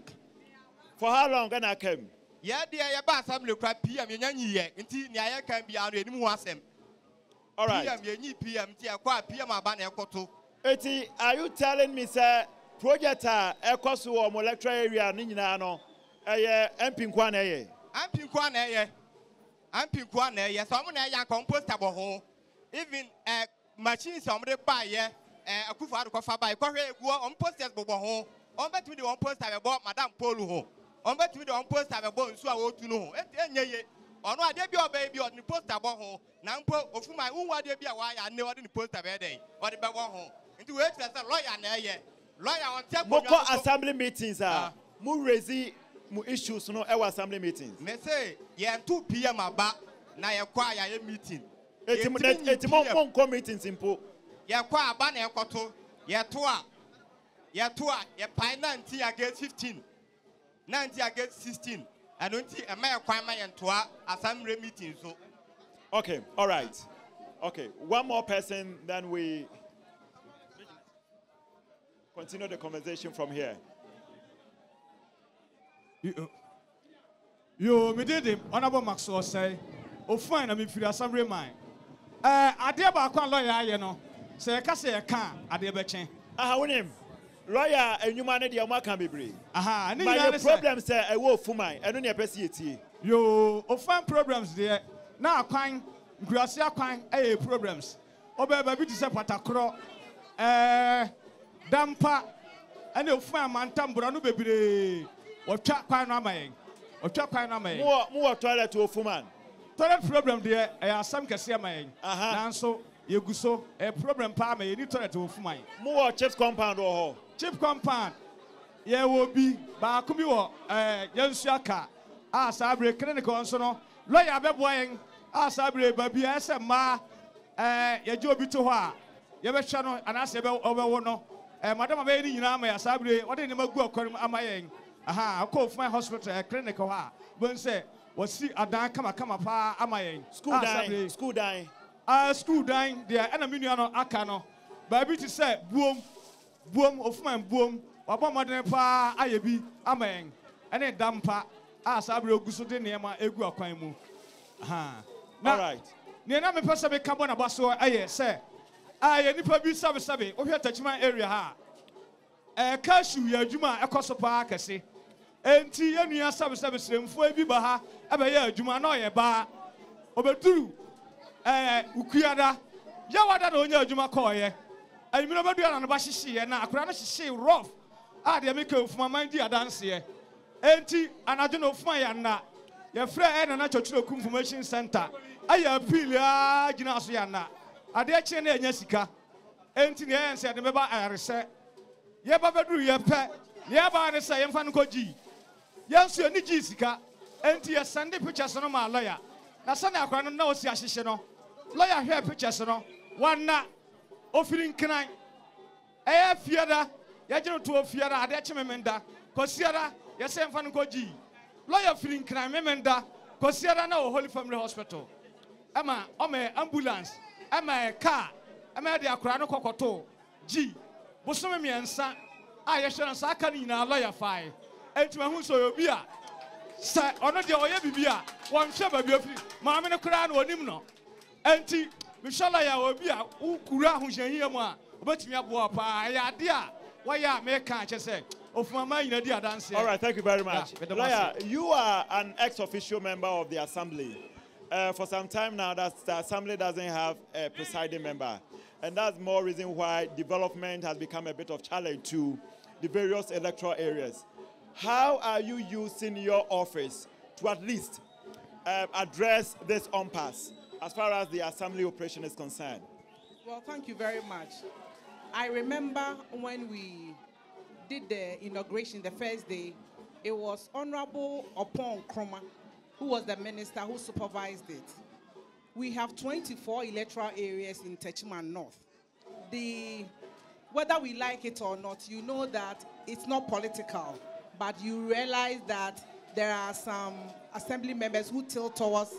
for how long can I come? Yeah, dear, your assembly crap P M Yanya, until Naya can be out in Muasem. All right, P M, P M, Abanakoto. Eti, are you telling me, sir? Project a ekosu o electoral area ni nyina no eye ampin kwa na eye ampin kwa na eye ampin kwa na eye so mo na eye compostable ho even eh machines o mo de ba ye eh akufu adu kofa ba ye ko hwe egu o posters bobo ho o betimi de o poster be madam polu ho o betimi de o poster be bo nsu a otu no ho enye ye ono ade bi o ba bi o ni poster bo ho na mpo ofuma unwa ade bi a wa ya ne o de ni poster be dey o de be bo ho nti we tell say lawyer na eye lawyer on assembly meetings are mu raise mu issues no our assembly meetings me say ye two P M aba na ye kwa ya meeting etim etim mon com meetings impo ye kwa aba na ye koto ye to a ye to a ye pine ninety against fifteen ninety against sixteen and unti e ma kwa ma ye to a assembly meeting so okay all right okay one more person then we continue the conversation from here. You, you me did him. Honorable Maxwell say, "Oh, fine. I mean, for the assembly mind, uh, I dare back on lawyer, you know. Say, I can say I can. I dare back change. Ah, who name? Lawyer, and you manage your work can be brave. Ah, but your problem, sir, I will for mine. I don't need a P C T. You, oh, fine problems there. Now, Quang, Gracia Quang, eh, problems. Obe baby to Patakro, eh, Dampa, and the fireman Tamburano baby, or Chap Quang or Chap Quang More, more toilet to a woman. Toilet problem, dear, I have some Cassiamang. Aha, and so you go so a problem, Palme, you need toilet to a woman. More chips compound or chip compound. Yeah, will be Bakumiwa, eh, Yansiaka, as I break clinical consono, lawyer Boyem, as I break baby as a ma, eh, Yajobitoa, Yabachano, and as about Overwono, and Madame Abedi, Yamay, as I break, what in the Magu, Korim Amayang, aha, call for my hospital, a clinical ha, when say, was see a dime come a come up, Amayang, school dying, school dying, ah, school dying, dear, and a miniano, Akano, baby to say, boom, boom, of my boom. Abomodene pa ayebi amen ene dampa asabre oguso de neema egu akwan mu ha all right ne na me pese be carbon abaso aye se aye nipa bi sabe sabe ohwe Techiman area ha e ka shu ya adwuma ekoso pa akese enti yanua sabe sabe sremfo bi ba ha ebe ya adwuma na oye ba obeduru eh ukuada ya wada na onya adwuma ko ye ayimi no bedu na ba hihie na akura no hihie rough ah de make ofuma man di adanse e enti anaje no ofuma ya na ye frɛ na na chochiro information center aya appeal a gina so ya na ade akye na enya sika enti ne ense de beba arese ye ba bedu ye pɛ ye ba ne sɛ ye mfa no kɔgi ye nso ani gi sika enti ye send pictures no ma lawyer na sɛ na akura no na osi ahihie no lawyer hwɛ pictures no wanna Ofirin Knan, Air Fiada, Yajano to Fiada, Adachemenda, Cosiera, Yasem Fangoji, Lawyer Firin Knan, Memenda, Cosiera, no Holy Family Hospital. Emma, Ome, Ambulance, Emma, Car, Emma, the Acrano Cocoto, G. Bosomemi and San, I shall Sakanina, Lawyer Five, and to Mahuso Bia, Sir, or not the Oyabia, one shepherd, Mamma Cran or Nimno, Auntie. Mishala ya obia ukura hunjehia mu a obetumi aboa pa ya de a waya me kan che se ofumama ina di adanse. All right, thank you very much. Yeah, Lawyer, you are an ex-official member of the assembly. Uh, for some time now that the assembly doesn't have a presiding member. And that's more reason why development has become a bit of challenge to the various electoral areas. How are you using your office to at least uh, address this impasse? As far as the assembly operation is concerned? Well, thank you very much. I remember when we did the inauguration the first day, it was Honorable Opon Kroma, who was the minister who supervised it. We have twenty-four electoral areas in Techiman North. The, whether we like it or not, you know that it's not political, but you realize that there are some assembly members who tilt towards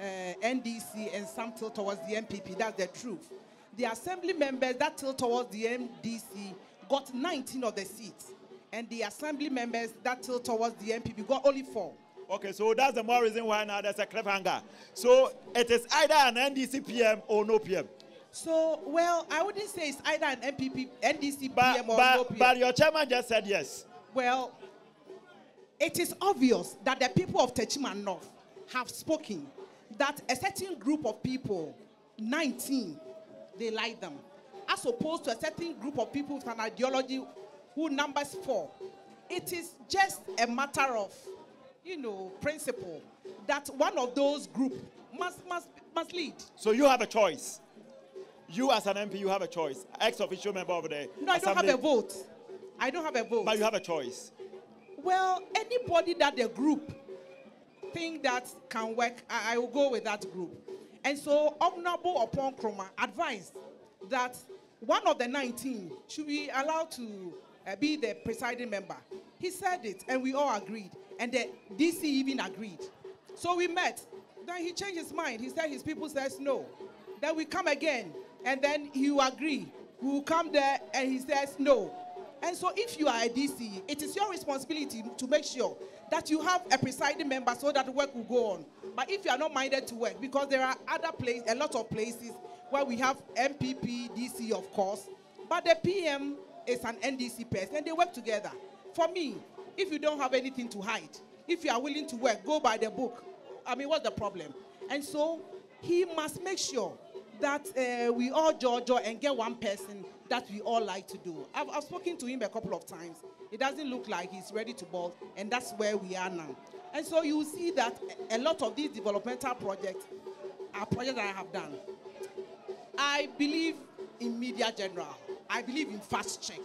Uh, N D C and some tilt towards the M P P. That's the truth. The assembly members that tilt towards the N D C got nineteen of the seats, and the assembly members that tilt towards the M P P got only four. Okay, so that's the more reason why now there's a cliffhanger. So it is either an N D C P M or no P M. So, well, I wouldn't say it's either an M P P, N D C but, P M or but, no P M. But your chairman just said yes. Well, it is obvious that the people of Techiman North have spoken. That a certain group of people, nineteen, they like them, as opposed to a certain group of people with an ideology who numbers four. It is just a matter of, you know, principle that one of those group must must must lead. So you have a choice. You as an M P, you have a choice. Ex-official member over there. No, I assembly. Don't have a vote. I don't have a vote. But you have a choice. Well, anybody that the group thing that can work, I, I will go with that group. And so Honorable Opon Kroma advised that one of the nineteen should be allowed to uh, be the presiding member. He said it, and we all agreed, and the D C even agreed. So we met. Then he changed his mind. He said his people says no. Then we come again, and then he will agree. We will come there, and he says no. And so if you are a D C, it is your responsibility to make sure that you have a presiding member so that work will go on. But if you are not minded to work, because there are other places, a lot of places where we have M P P, D C, of course, but the P M is an N D C person, and they work together. For me, if you don't have anything to hide, if you are willing to work, go by the book. I mean, what's the problem? And so he must make sure that uh, we all jojo and get one person that we all like to do. I've, I've spoken to him a couple of times. It doesn't look like he's ready to bolt, and that's where we are now. And so you see that a lot of these developmental projects are projects that I have done. I believe in media general. I believe in fast check.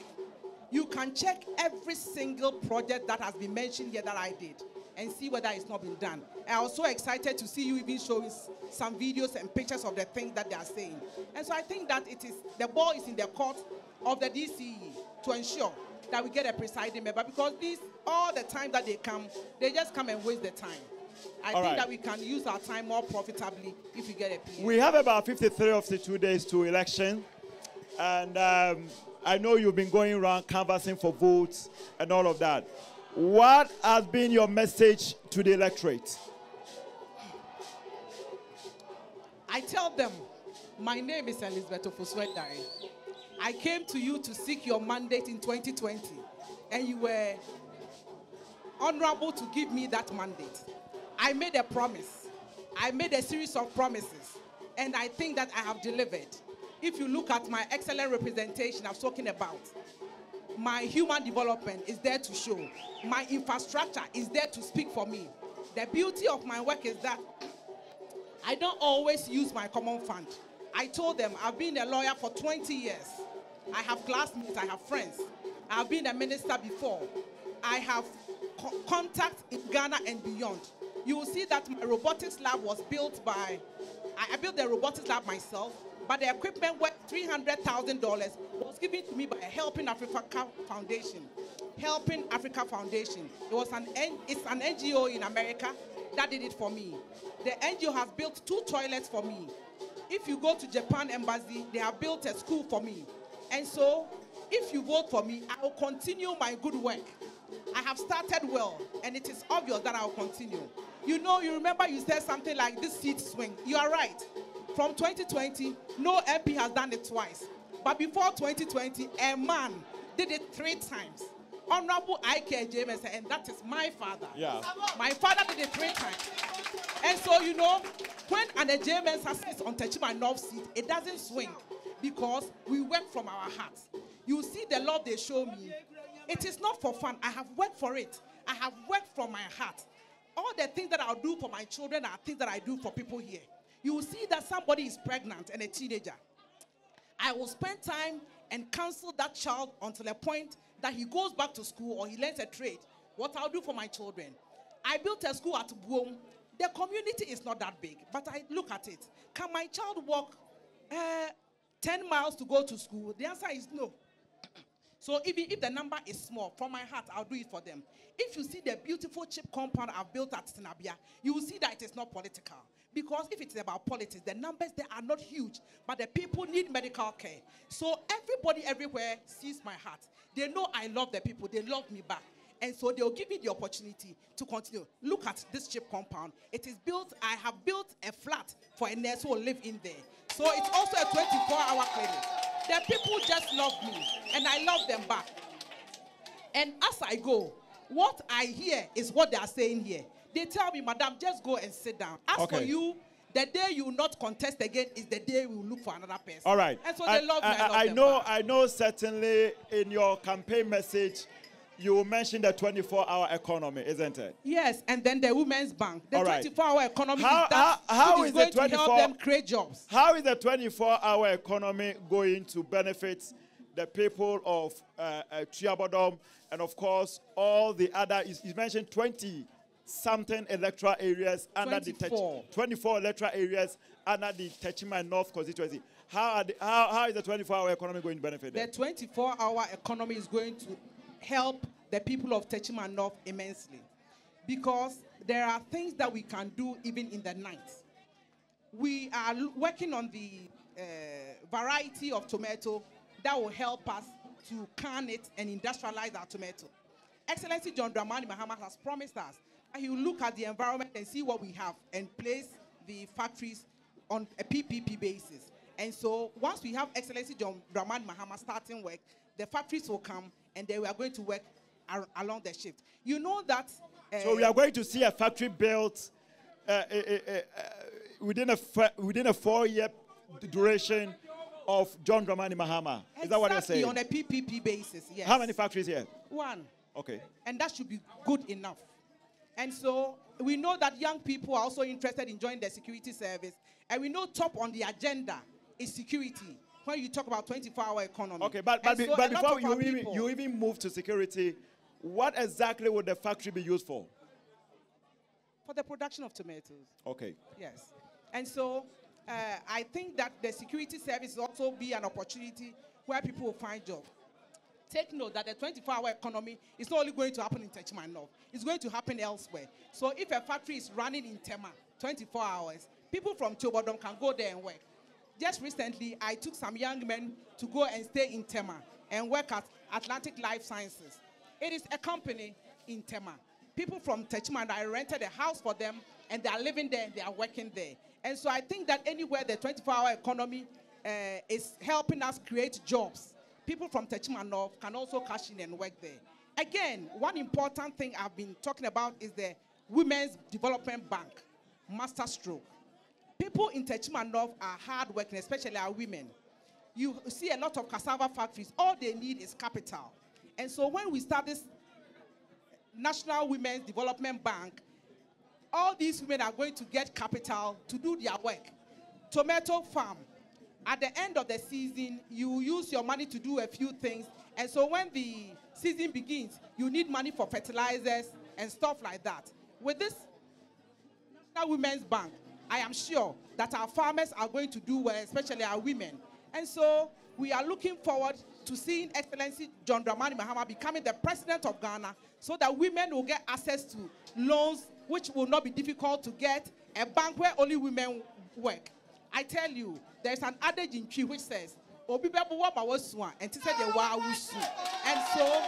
You can check every single project that has been mentioned here that I did and see whether it's not been done. I was so excited to see you even showing some videos and pictures of the things that they are saying. And so I think that it is, the ball is in the court of the D C E to ensure that we get a presiding member, because these, all the time that they come, they just come and waste the time. I all think right. that we can use our time more profitably if we get a P M. We have about fifty-three of the two days to election, and um, I know you've been going around canvassing for votes and all of that. What has been your message to the electorate? I tell them, my name is Elizabeth Ofosu-Agyare. I came to you to seek your mandate in twenty twenty, and you were honorable to give me that mandate. I made a promise. I made a series of promises, and I think that I have delivered. If you look at my excellent representation I'm talking about, my human development is there to show. My infrastructure is there to speak for me. The beauty of my work is that I don't always use my common fund. I told them I've been a lawyer for twenty years. I have classmates, I have friends. I've been a minister before. I have co contacts in Ghana and beyond. You will see that my robotics lab was built by, I, I built the robotics lab myself, but the equipment worth three hundred thousand dollars was given to me by Helping Africa Foundation. Helping Africa Foundation. It was an, it's an N G O in America that did it for me. The N G O has built two toilets for me. If you go to Japan Embassy, they have built a school for me. And so, if you vote for me, I will continue my good work. I have started well, and it is obvious that I will continue. You know, you remember you said something like this seat swing. You are right. From twenty twenty, no M P has done it twice. But before twenty twenty, a man did it three times. Honorable I K James, and that is my father. Yeah. My father did it three times. And so, you know, when an Ejeme sits on Techiman North seat, it doesn't swing because we work from our hearts. You see the love they show me. It is not for fun. I have worked for it. I have worked from my heart. All the things that I'll do for my children are things that I do for people here. You will see that somebody is pregnant and a teenager. I will spend time and counsel that child until a point that he goes back to school or he learns a trade. What I'll do for my children. I built a school at Boyem. The community is not that big, but I look at it. Can my child walk uh, ten miles to go to school? The answer is no. So even if the number is small, from my heart, I'll do it for them. If you see the beautiful cheap compound I've built at Tnabia, you will see that it is not political. Because if it's about politics, the numbers there are not huge, but the people need medical care. So everybody everywhere sees my heart. They know I love the people. They love me back. And so they'll give me the opportunity to continue. Look at this cheap compound. It is built, I have built a flat for a nurse who will live in there. So it's also a twenty-four hour clinic. The people just love me, and I love them back. And as I go, what I hear is what they are saying here. They tell me, Madam, just go and sit down. As okay. for you, the day you will not contest again is the day we will look for another person. All right. And so I, they love I, me. I, I, love I them know, back. I know certainly in your campaign message, you mentioned the twenty-four hour economy, isn't it? Yes, and then the Women's Bank. The twenty-four hour right. economy how, is, that how, how is is going the 24, to help them create jobs. How is the twenty-four hour economy going to benefit the people of uh, uh, Tuobodom and, of course, all the other... You, you mentioned twenty-something electoral areas under twenty-four. The... twenty-four electoral areas under the Techiman North constituency. How, are the, how, how is the twenty-four hour economy going to benefit them? The twenty-four hour economy is going to... help the people of Techiman North immensely, because there are things that we can do even in the night. We are working on the uh, variety of tomato that will help us to can it and industrialize our tomato. Excellency John Dramani Mahama has promised us that he will look at the environment and see what we have and place the factories on a P P P basis. And so once we have Excellency John Dramani Mahama starting work, the factories will come, and then we are going to work ar along the shift. You know that... Uh, so we are going to see a factory built uh, uh, uh, uh, within a within a four-year duration of John Dramani Mahama. Exactly. Is that what you're saying? On a P P P basis, yes. How many factories here? One. Okay. And that should be good enough. And so we know that young people are also interested in joining the security service. And we know top on the agenda is security. When you talk about twenty-four hour economy. Okay, but, but, be, so but before you even, people, you even move to security, what exactly would the factory be used for? For the production of tomatoes. Okay. Yes. And so uh, I think that the security service will also be an opportunity where people will find jobs. Take note that the twenty-four hour economy is not only going to happen in Techiman North. It's going to happen elsewhere. So if a factory is running in Tema twenty-four hours, people from Tuobodom can go there and work. Just recently, I took some young men to go and stay in Tema and work at Atlantic Life Sciences. It is a company in Tema. People from Techiman, I rented a house for them, and they are living there and they are working there. And so I think that anywhere the twenty-four hour economy uh, is helping us create jobs, people from Techiman North can also cash in and work there. Again, one important thing I've been talking about is the Women's Development Bank, master stroke. People in Techiman North are hardworking, especially our women. You see a lot of cassava factories. All they need is capital. And so when we start this National Women's Development Bank, all these women are going to get capital to do their work. Tomato farm. At the end of the season, you use your money to do a few things. And so when the season begins, you need money for fertilizers and stuff like that. With this National Women's Bank, I am sure that our farmers are going to do well, especially our women. And so we are looking forward to seeing Excellency John Dramani Mahama becoming the president of Ghana so that women will get access to loans which will not be difficult to get, a bank where only women work. I tell you, there's an adage in Chi which says, and so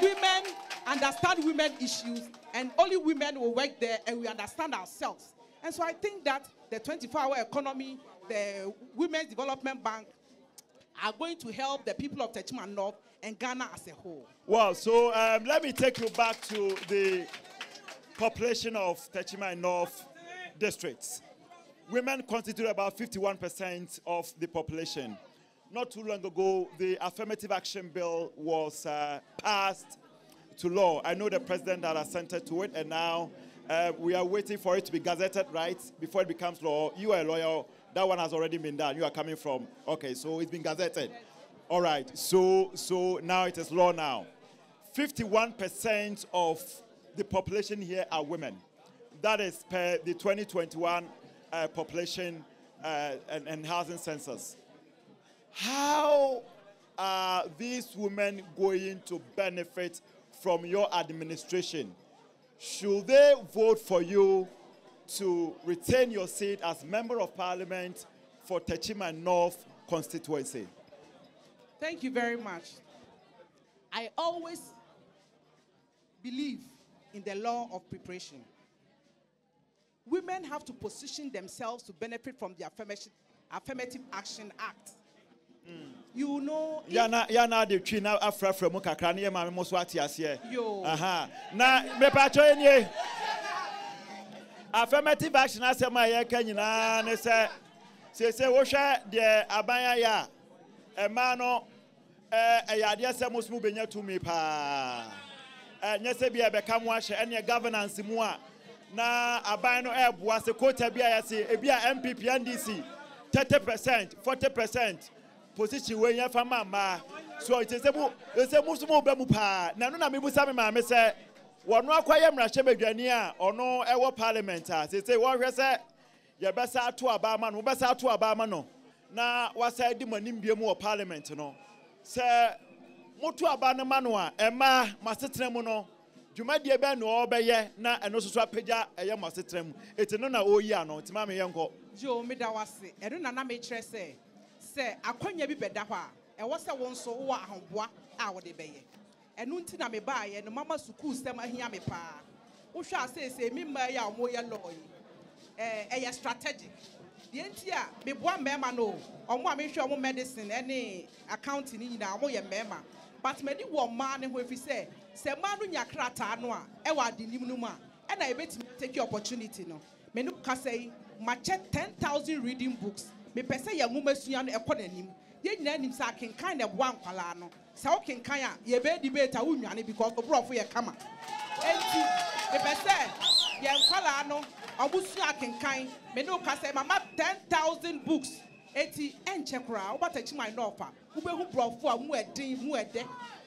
women understand women issues, and only women will work there, and we understand ourselves. And so I think that the twenty-four hour economy, the Women's Development Bank, are going to help the people of Techiman North and Ghana as a whole. Well, so um, let me take you back to the population of Techiman North districts. Women constitute about fifty-one percent of the population. Not too long ago, the Affirmative Action Bill was uh, passed to law. I know the president that assented to it, and now uh, we are waiting for it to be gazetted, right, before it becomes law. You are a lawyer. That one has already been done. You are coming from. Okay, so it's been gazetted. All right, so, so now it is law now. fifty-one percent of the population here are women. That is per the twenty twenty-one uh, population uh, and, and housing census. How are these women going to benefit from your administration? Should they vote for you to retain your seat as Member of Parliament for Techiman North constituency? Thank you very much. I always believe in the law of preparation. Women have to position themselves to benefit from the Affirmative Action Act. Mm. You know, yeah, na yeah, na the tree now Afra from Mukakrani, my most what yes, yeah. Yo, aha, na me patroni. Affirmative action as a Maya Kenyan, they say, say, say, Washa, the Abaya, a mano, a yadia Samus Mubina to me, pa, and Yasabia become washer and your governance in moi. Now, Abano Ebb was a quota B I C, a B I M P P N D C, thirty percent, forty percent. Position where you are from, Mamma. So it is a Muslim Bemupa. Nanuna Mibusama, Mister. One rock, I am Rashemagania or no, our parliamentary. They say, what was that? Your best out to Abama, who best out to Abamano. Now, what's I do, Monimbium Parliament? No, sir, Motu Abana Manua, Emma, Master Tremono, you might be a band or Bayer, now, and also Swapeja, a young Master Trem. It's a nona Oyano, it's Mammy Yanko. Joe Midawasi, I don't know, Maitre say, Sir, I couldn't be better. And what's the one so what I want our debate? And Nuntina may buy and Mamma Suku Stemma Yamipa. Usha says, a Mimaya Moya Loy, a strategic. The N T A may one member no, or one mission of medicine, any accounting in our Moya member. But many one man who if he say, Sir Manuya Crata noa, Ewa di Nimuma, and I bet take your opportunity no. Menuka say, Machet ten thousand reading books. Me pesa ya mumesuyan ekonenim. Ye nyina nim sa kenkan na boa nkwala no. Sa wo kenkan a ye be debate a wunwane because obrofo ye kama. Enti me pesa ye nkwala no obusua kenkan me no ka say mama ten thousand books. Enti enche kra obatechiman no fa. Wo be hu brofo a mu edin mu ede.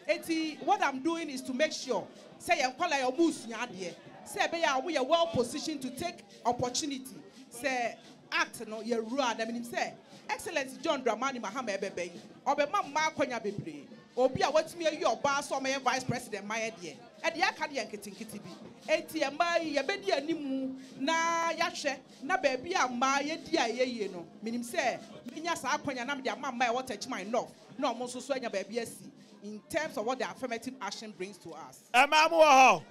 Enti what I'm doing is to make sure say ye nkwala ye obusua de. Say be ya we are well positioned to take opportunity. Say act no ye rua dem nim say Excellency John Dramani Mahama ebebe obema ma akonya bebre obi a watimi ayi oba so me vice president ma ye de e de aka de nketinketi bi enti e ma ye bedi animu na ya hwe na baabi a ma ye di ayeye no minim say menya sa akonya na me de ma ma e Techiman North no mo so so anya baabi asi in terms of what the affirmative action brings to us. Amamu ho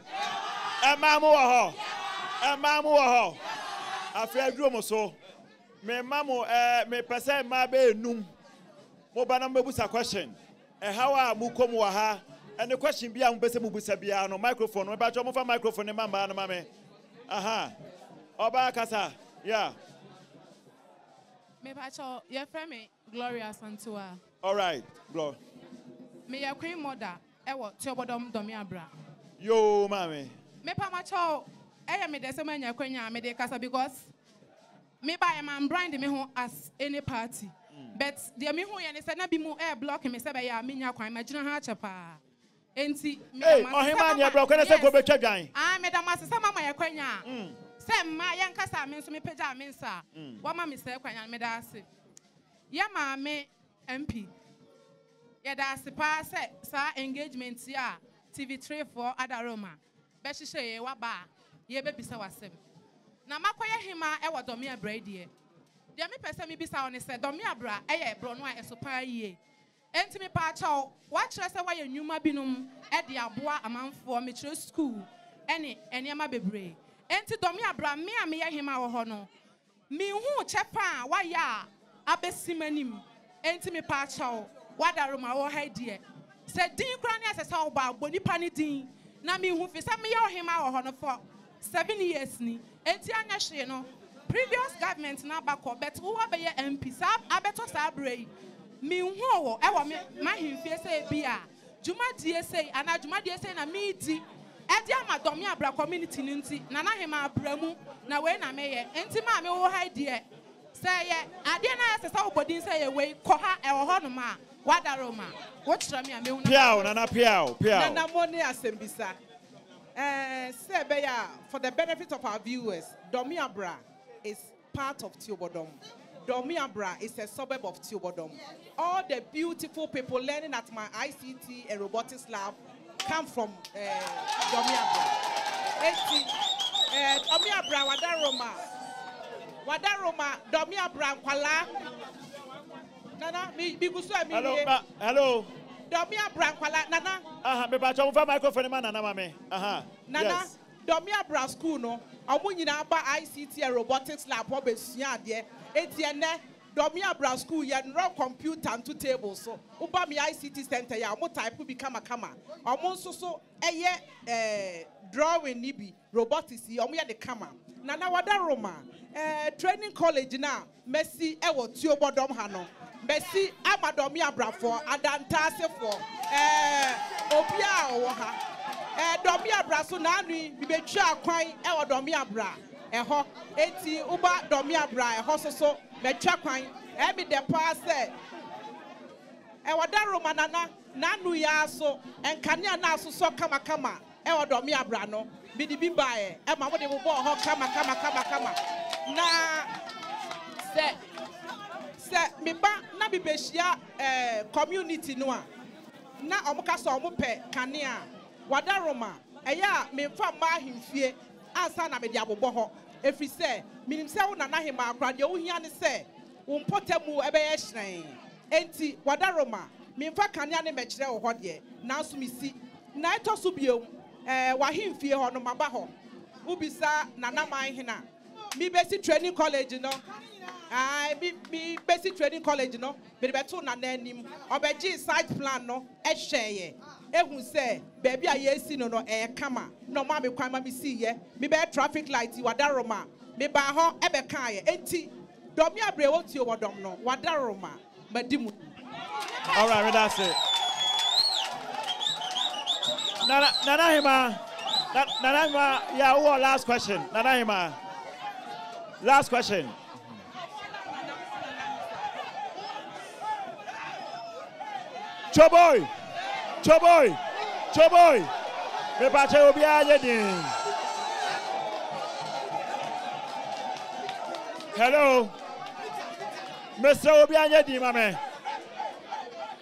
amamu ho amamu ho afia dwo mo so me mamo eh me pese ma be num mo ba na mbusa question eh how are mu komo wa ha any question bia mo pese mu busa bia no microphone we ba cho mo fa microphone ne mama na mame aha oba kasa yeah me ba cho your friend me Gloria Santua. All right bro me your queen mother e wo Tuobodom Domiabra yo mame me pa ma cho e ya me de se ma nya kwanya me de kasa because me by a man brand me home as any party. Mm. But the Amihu and the Senna be more air block and Messabay, I mean, I imagine her chapa. And see, hey, oh, him and your broken as a go better guy. I made a master some of my acquaintance. Send my young Cassa means to me, Pedra Mensa. What mammy said, Quayan Medassi. Yama me M P. Yet that's the pass, sir, engagements, yeah, T V three for Adaroma. But she say, what bar? Ye baby, so was him. Na makoya hima ewa Domiabra die. Dia me pese me bisa one se Domiabra eye bro no a esopa ye. Enti me pa cha wa kire se wa ye nwuma binum e de aboa amanfo me kire school ene enema bebre. Enti Domiabra me a me ye hima wo ho no. Me hu chepa wa ya abesimanim. Enti me pa cha wa daroma wo ha die. Se din kra ne asese wo ba bonipa ne din na me hu fi se me ye hima wo ho no for seven years ni. Enti no previous government na bako but who be M P sab abeto sabre me hu wo e wo me mahimfie say bia juma die say ana juma die say na me di e di amadom Abra community nti na na hema abramu na we na meye enti ma me wo ha die say ye ade na ese sa obodin say ye we ko ha e wo ho no ma wadaroma wo kira me amehu piao na na piao piao na na mo ni asembisa. Uh, for the benefit of our viewers, Domiabra is part of Tuobodom. Domiabra is a suburb of Tuobodom. All the beautiful people learning at my I C T and robotics lab come from uh, Domiabra. uh, Domiabra, Wadaroma. Wadaroma, Domiabra, Nkwala. Nana, mi bigusua mi. Hello, ma, hello. Domiabra Nkwala, Nana. Aha, me ba chomfa microphone man Nana mame. Aha. Nana, Domiabra school no. Omo nyina ba I C T and robotics lab wo be sua de. Eti ene Domiabra school ye no computer and two tables so. Wo ba me I C T center ya omo type bi kama kama. Omo nso so eye eh drawing ni bi robotics ye omo ye de kama. Nana Wadaroma, eh training college na Messi e wo Tuobodom ha no. Messi Amadomiabra for Adantase for eh Obia wo ha eh Domiabra so na nwi bi betwa kwan e wo Domiabra eho eti uba Domiabra eho so so betwa kwan e bi de pa se e wo Daroma nana na nu ya so enkane na so so kama kama e wo Domiabra no bi di bi bae e ma wo de bo ho kama kama kama kama na se member Nabi Beshia community noa. Na Omukaso Mupe, Kania, Wadaroma, Aya, Memfa Mahim Fie, Asana Mediabo Boho. If he say, Minimsel Nanahima, Gradio Yan say, Umpotemu Ebeshnain, Enti, Wadaroma, Memfa Kanyane Mechre or Hodie, Nansumisi, Naito Subio, Wahim Fie or Nomabaho, Ubisa, Nana Mahina, Mibesi Training College, you know. I be be basic training college no be beto na nanim obeji site plan no e hweye ehun se baby aye si no no e kama no ma me kwama me see ye me be traffic light Wadaroma me baho ebe kaya enti Domiabra woti o wadomno wadaroma madimu. All right, well, that's it. Nana Nanahima, Nanahima, yeah, who are last question? Nanahima, last question. Choboy, Choboy, Choboy. Me pache obi ajedi. Hello, Mister Obi ajedi, mame.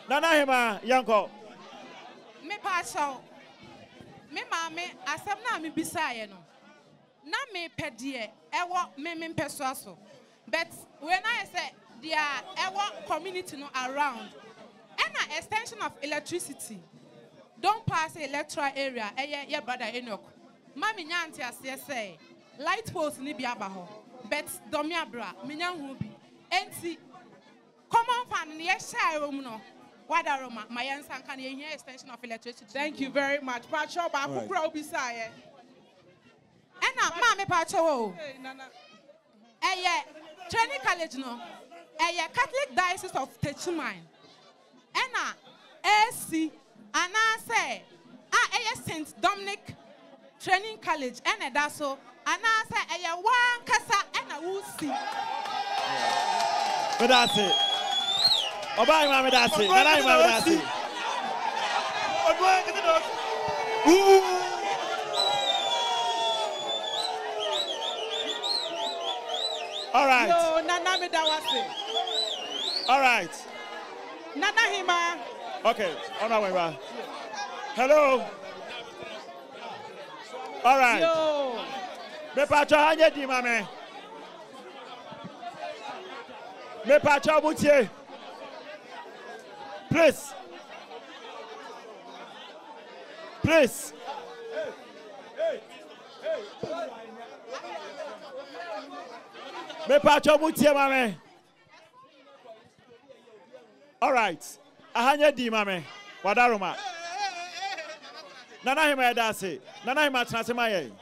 Nanahima, yanko. Me pache. Me mame asemna me bisaye no na me pedie ewo me me pesoaso but when I say there ewo community no around and an extension of electricity don't pass electoral area eye your brother Enoch mami nyanti ase say light poles ni bia ba ho but Domiabra menya hu bi enti common fan ne ye share wo mu no. Extension of electricity. Thank you very much. Pacho ba kukura obisaye. Ena ma me pacho o. Eye training college no. Eye Catholic Diocese of Techiman. Ena A C anase ah eye Saint Dominic Training College ena daso anase eye wan kasa ena wusi. But that's it. Oba imame dasi, nana imame dasi. Oba kiti dasi. All right. Yo, nana me dawasi. All right. Nana hima. Okay, on our way, ma. Hello. All right. Yo. Me pacho hanye di mame. Me pacho butiye. Please. Please. Me pacho mutie mame. All right. Ahanye di mame. Wadaruma. Nana hima edase. Nana hima transema ye.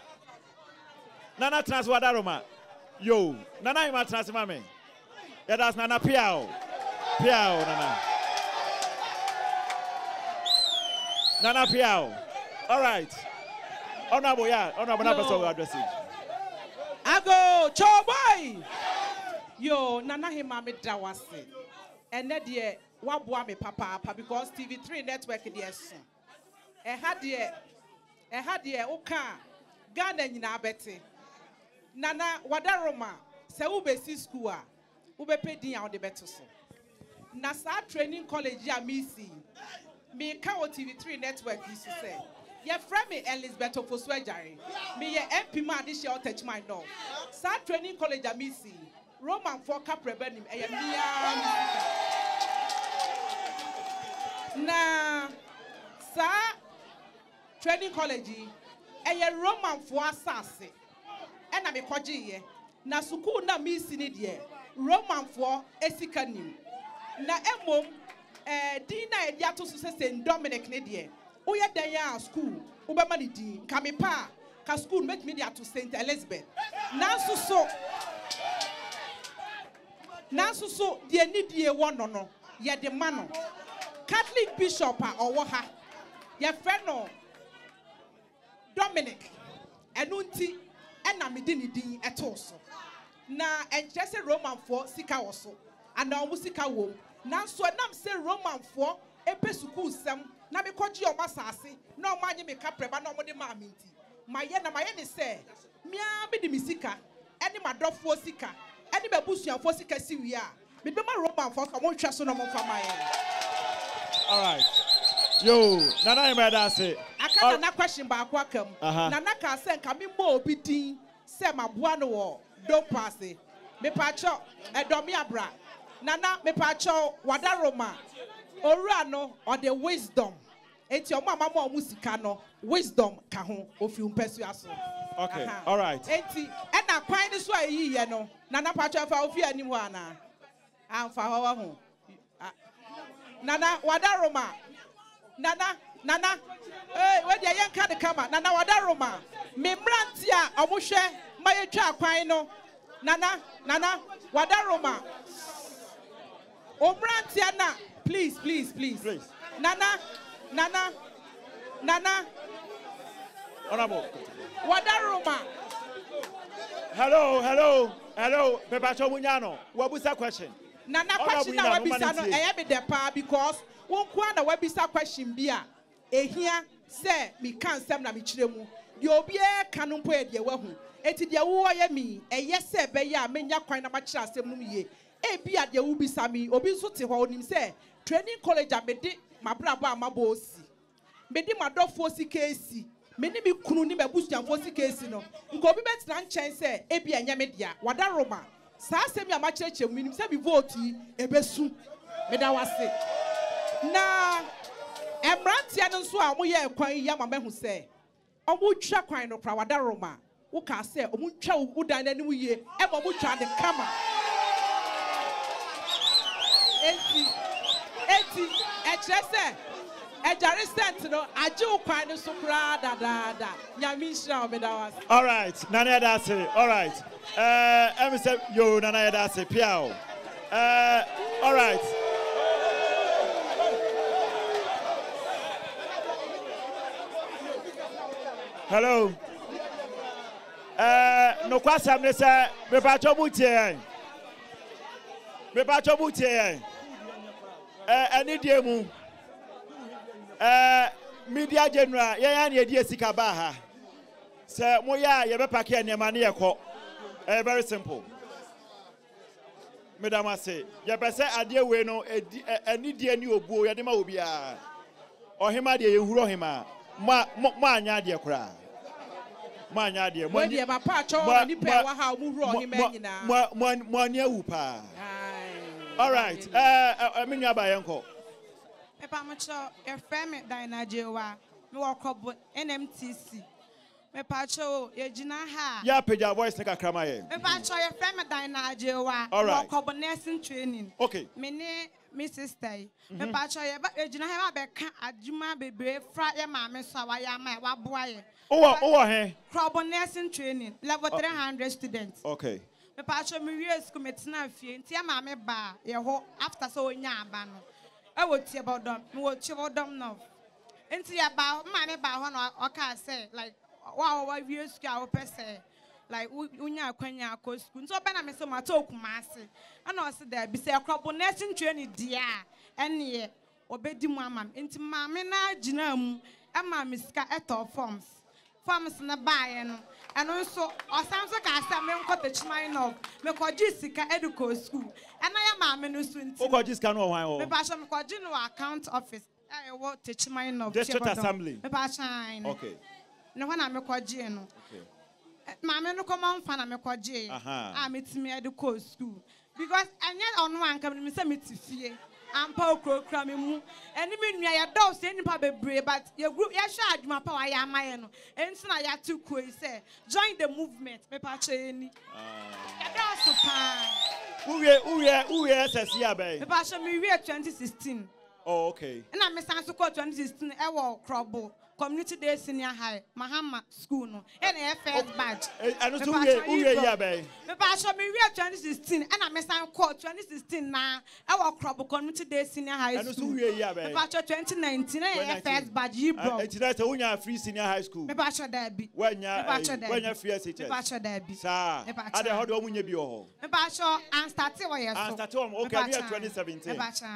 Nana trans wadaruma. Yo. Nana hima transema me. Edas nana piao. Piao nana. Nana Piao. All right. Honorable, yeah. Honorable, not person we're addressing. Ago, Choboy. Yo, Nana Hima me dawase. And that dear, wabwa me papa, papa, because T V three Network, yes. Eh, had ye, eh, had ye, oka, Ghana yina abete. Nana, wadaroma, se ube si skua, ube pe diya on the betoso. Nasa training college ya misi. Me kawo T V three Network used to say, your friend me Elizabeth Ofosu-Agyare, me your M P man this year Techiman North. Sa training college I miss Roman for cap rebenim e ya na sa training college e ya Roman for asase. E na me kwaje ye na suku na miss ni de Roman for esika nim. Na emom eh dina edia to so Saint Dominic ne de oya dan school obema ne din ka me pa ka school make me dia to Saint Elizabeth nanso so nanso so de ni die wo no no ye de ma no Catholic bishop a owo ha ye friend no Dominic enu nti ena me din din eto so na enche se Roman for sika wo so and na sika wo. Now, so I'm saying Roman for a pesuku sem. Now, me call you masasi. No man, you make up preba. No money, ma minti. My yena, my yena say. Me a me di misika. Any ma drop for sika. Any me bush ya for sika si we are. Me be ma Roman for. I won't trust no man for my. All right. Yo, nana ime dasi. I can't nana question ba akwakem. Nana can say kami mo obiti. Say ma buano wo. Don't pass it. Me pacho. E Domiabra. Nana me pacho wadaroma orano or the wisdom. It's your mama mo musikano wisdom kahon of you persuasion. Okay, uh-huh. All right. Enti ena kwai ni so ayi ye no. Nana pacho fa ofi animu ana. Amfa hawa ho. Nana wadaroma. Nana nana eh we dey yan ka de kama. Nana wadaroma. Me mrantia omuhwe ma yetwa kwai no. Nana, Nana, Wadaroma. Obrantiana, please, please, please. Please. Nana, Nana, Nana. Honorable. Wadaroma. Hello, hello, hello. Pepacho Munyano, what was that question? Nana, question now, Wabisano, I am in the power because one quarter Wabisa question beer. A here, sir, me can't send a mitremu. Your beer cannon poet, your wahu. Eti dia wo ya mi eye se be ya menya kwan na machi asem ye e bia dia wo bisa mi obi so te ho onim se training college abede mabrabo amabo osi mede madofo osi kesi meni mi kunu ni mabusuanfo osi kesi no nko obi betina nchen se e bia nya media wada roma sa asem ya machi ache mu nim se bi vote ebesu meda wase na emrantia no so a mo ye kwan ya mamehu se omo twa kwan no pra wada roma who can say, Omu chow would dine any way, ever much on the camera. Eighty, eighty, and just said, and there is sentinel, I do kind of so proud that Yamisha Medawas. All right, Nana Dase, all right. Uh, Emerson, you Nana Dase, Piao. Uh, all right. Hello. No question, Mister Bebachobutian. Bebachobutian. Any demo. Media General, Yan Yadisika Baha. Sir Moya, Yabapaki and Yamaniaco. Very simple. Madame, I say, Yabasa, I dear Weno, any dear new boy, Yadimobia, or him, I dear Urohima, Ma, Ma, Nadia Cry. My idea, when you have a patch on, you pay how you run him. One year, Upa. All right, I mean, you're by uncle. If I'm a family diner, Jewa, no cobble, N M T C. My patch, your Gina Ha. Yeah, pay your voice like a cramae. If I show your family diner, Jewa, or cobble nursing training. Okay, Minnie, Missus Stay. My patch, your Gina Habeck, a Juma baby, Friday, Mamma, so I am my boy. Oh, oh, hey. Krobo nursing training, level three hundred students. Okay. The pastor Muriel's commits now, few, Tia Mamma Bar, your whole after so yabano. I would see about them, would see about them now. And see about Mamma Bar, or can say, like, wow, what years go per se. Like, Unia Quenya Coast, so Benamiso Matok Massy. And also there, be say a Krobo nursing training, dear, and ye, obey the mamma, into Mamma Genome, and Mamma's cat at all forms. Farmers na buy and also or something I said me nko Techiman North me kwaji sika educo school and I am am no so nti o kwaji sika no wan o me pa me kwaji no account office I want Techiman North district assembly me pa shine okay no wan am kwaji no ma me no come fan am kwaji ah metimi educo school because anya ono anka me say metifie ampa okrokra me mu eni me nua ya dose eni pa bebre but your group ya sha aduma pa wa ya amaye no enti na ya tu ko say join the movement me pa che eni ya dose pa uwe uwe uwe ssc abai me pa che me we twenty sixteen oh okay na me san so ko twenty sixteen e wo Krobo community day senior high Mahama school no eni e first batch eno so uwe uwe ya abai me pa che me we twenty sixteen na me san ko twenty sixteen na our Krobo community day senior high school. Me patcho twenty nineteen eh first batch you bro. Eh that's when free senior high school. Me patcho there bi. When ya when ya free S H S. Me patcho there bi. Sir. At the hard we nya bi ho. Me patcho and start we yeso. And start we okay we twenty seventeen. Me patcho.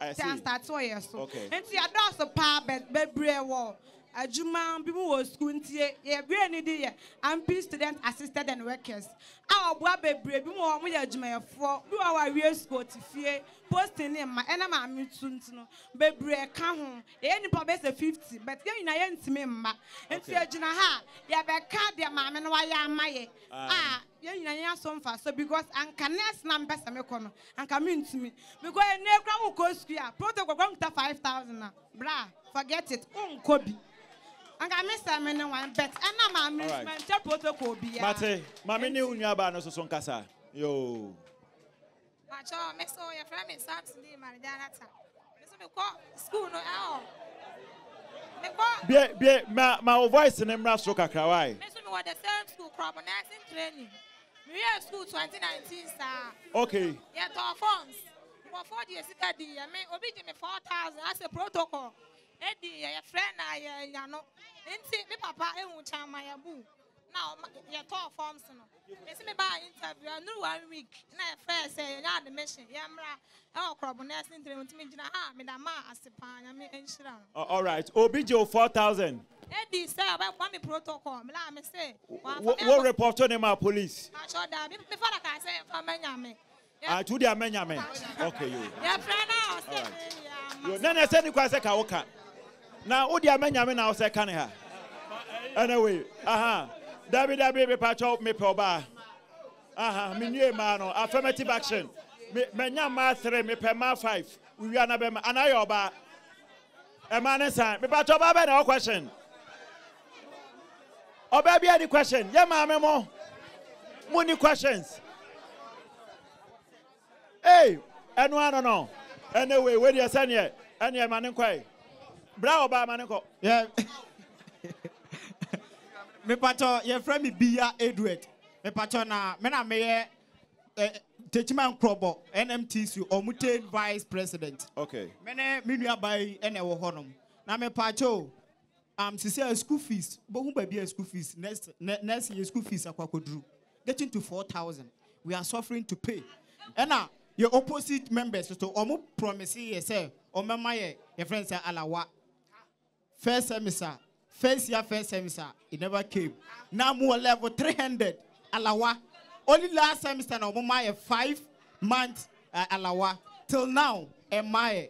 I see. And start we yeso. Okay. Nti adoso pa bebre wo. Ajuma bi mu wo school ntie ye bia ni di ye ampi student assisted and workers awobua bebre bi mu wo mu ye ajuma ye fo bi wa wa wie school tifie posting ni ma ena ma mitu ntino bebre ka ho ye ni pa be se fifty but ye na ye ntime ma ntie ajuna ha ye be ka de ma me no wa ya amaye ah ye ni na ye aso mfa so because anka next na mpesa me ko no anka me ntime because e na ekwa wo ko school ya protocol kwa nta five thousand na bra forget it unko bi and I miss a minute one bet and I'm a protocol be mate mame ni unyaba no so son kasa yo acho me so your friend is absolutely my data so me ko school no eh me ko be be ma ma voice na mra so kakra why me so me what the same school Krobo nursing training We are school twenty nineteen, sir. Okay. Yeah, our forms. For four years, I mean, obviously, four thousand as a protocol. Eddie, your friend, I know. Into papa, I won't charm my boo. Now, your tall forms, no. It's me by interview. I knew one week. Now, first, say, you're the mission. Yamra, our Krobo, next interview to me, Jina, Madame, as a pan, I mean, insurance. All right. Obijio four thousand. Eddie, sir, about one protocol. Let me say, what report on my police? I showed that before I can say for my name. I told you, I'm your man. Okay, you. Yeah, friend, now I said, you can say, Kaoka. Now, what do you mean? You mean, I'll say, can I? Anyway, aha. David, David, patch up me proba. Aha, me new man, affirmative action. Me nyama three, me pema five. We are not be, and I oba. A man is saying, me patch up, I have no question. Oh, baby, any question? Yeah, ma'am, mo. Money questions. Hey, and one or no? Anyway, where do you send here? And your man inquiry. Brow by Manico. Yeah. Me pato, your friend me Bia Edward. Me pato na, me na me Techiman Krobo, N M T C, or Mute Vice President. Okay. Me ne minua by N Honum. Na me pato. Um, she said school fees, but who be a school fees next next year school fees aqua drew. Getting to four thousand. We are suffering to pay. And now your opposite members to almost promise here, sir, or my friends are alawa. First semester, first year, first semester, it never came. Now more level three hundred alawa. Only last semester now my five months uh, alawa. Till now, am I?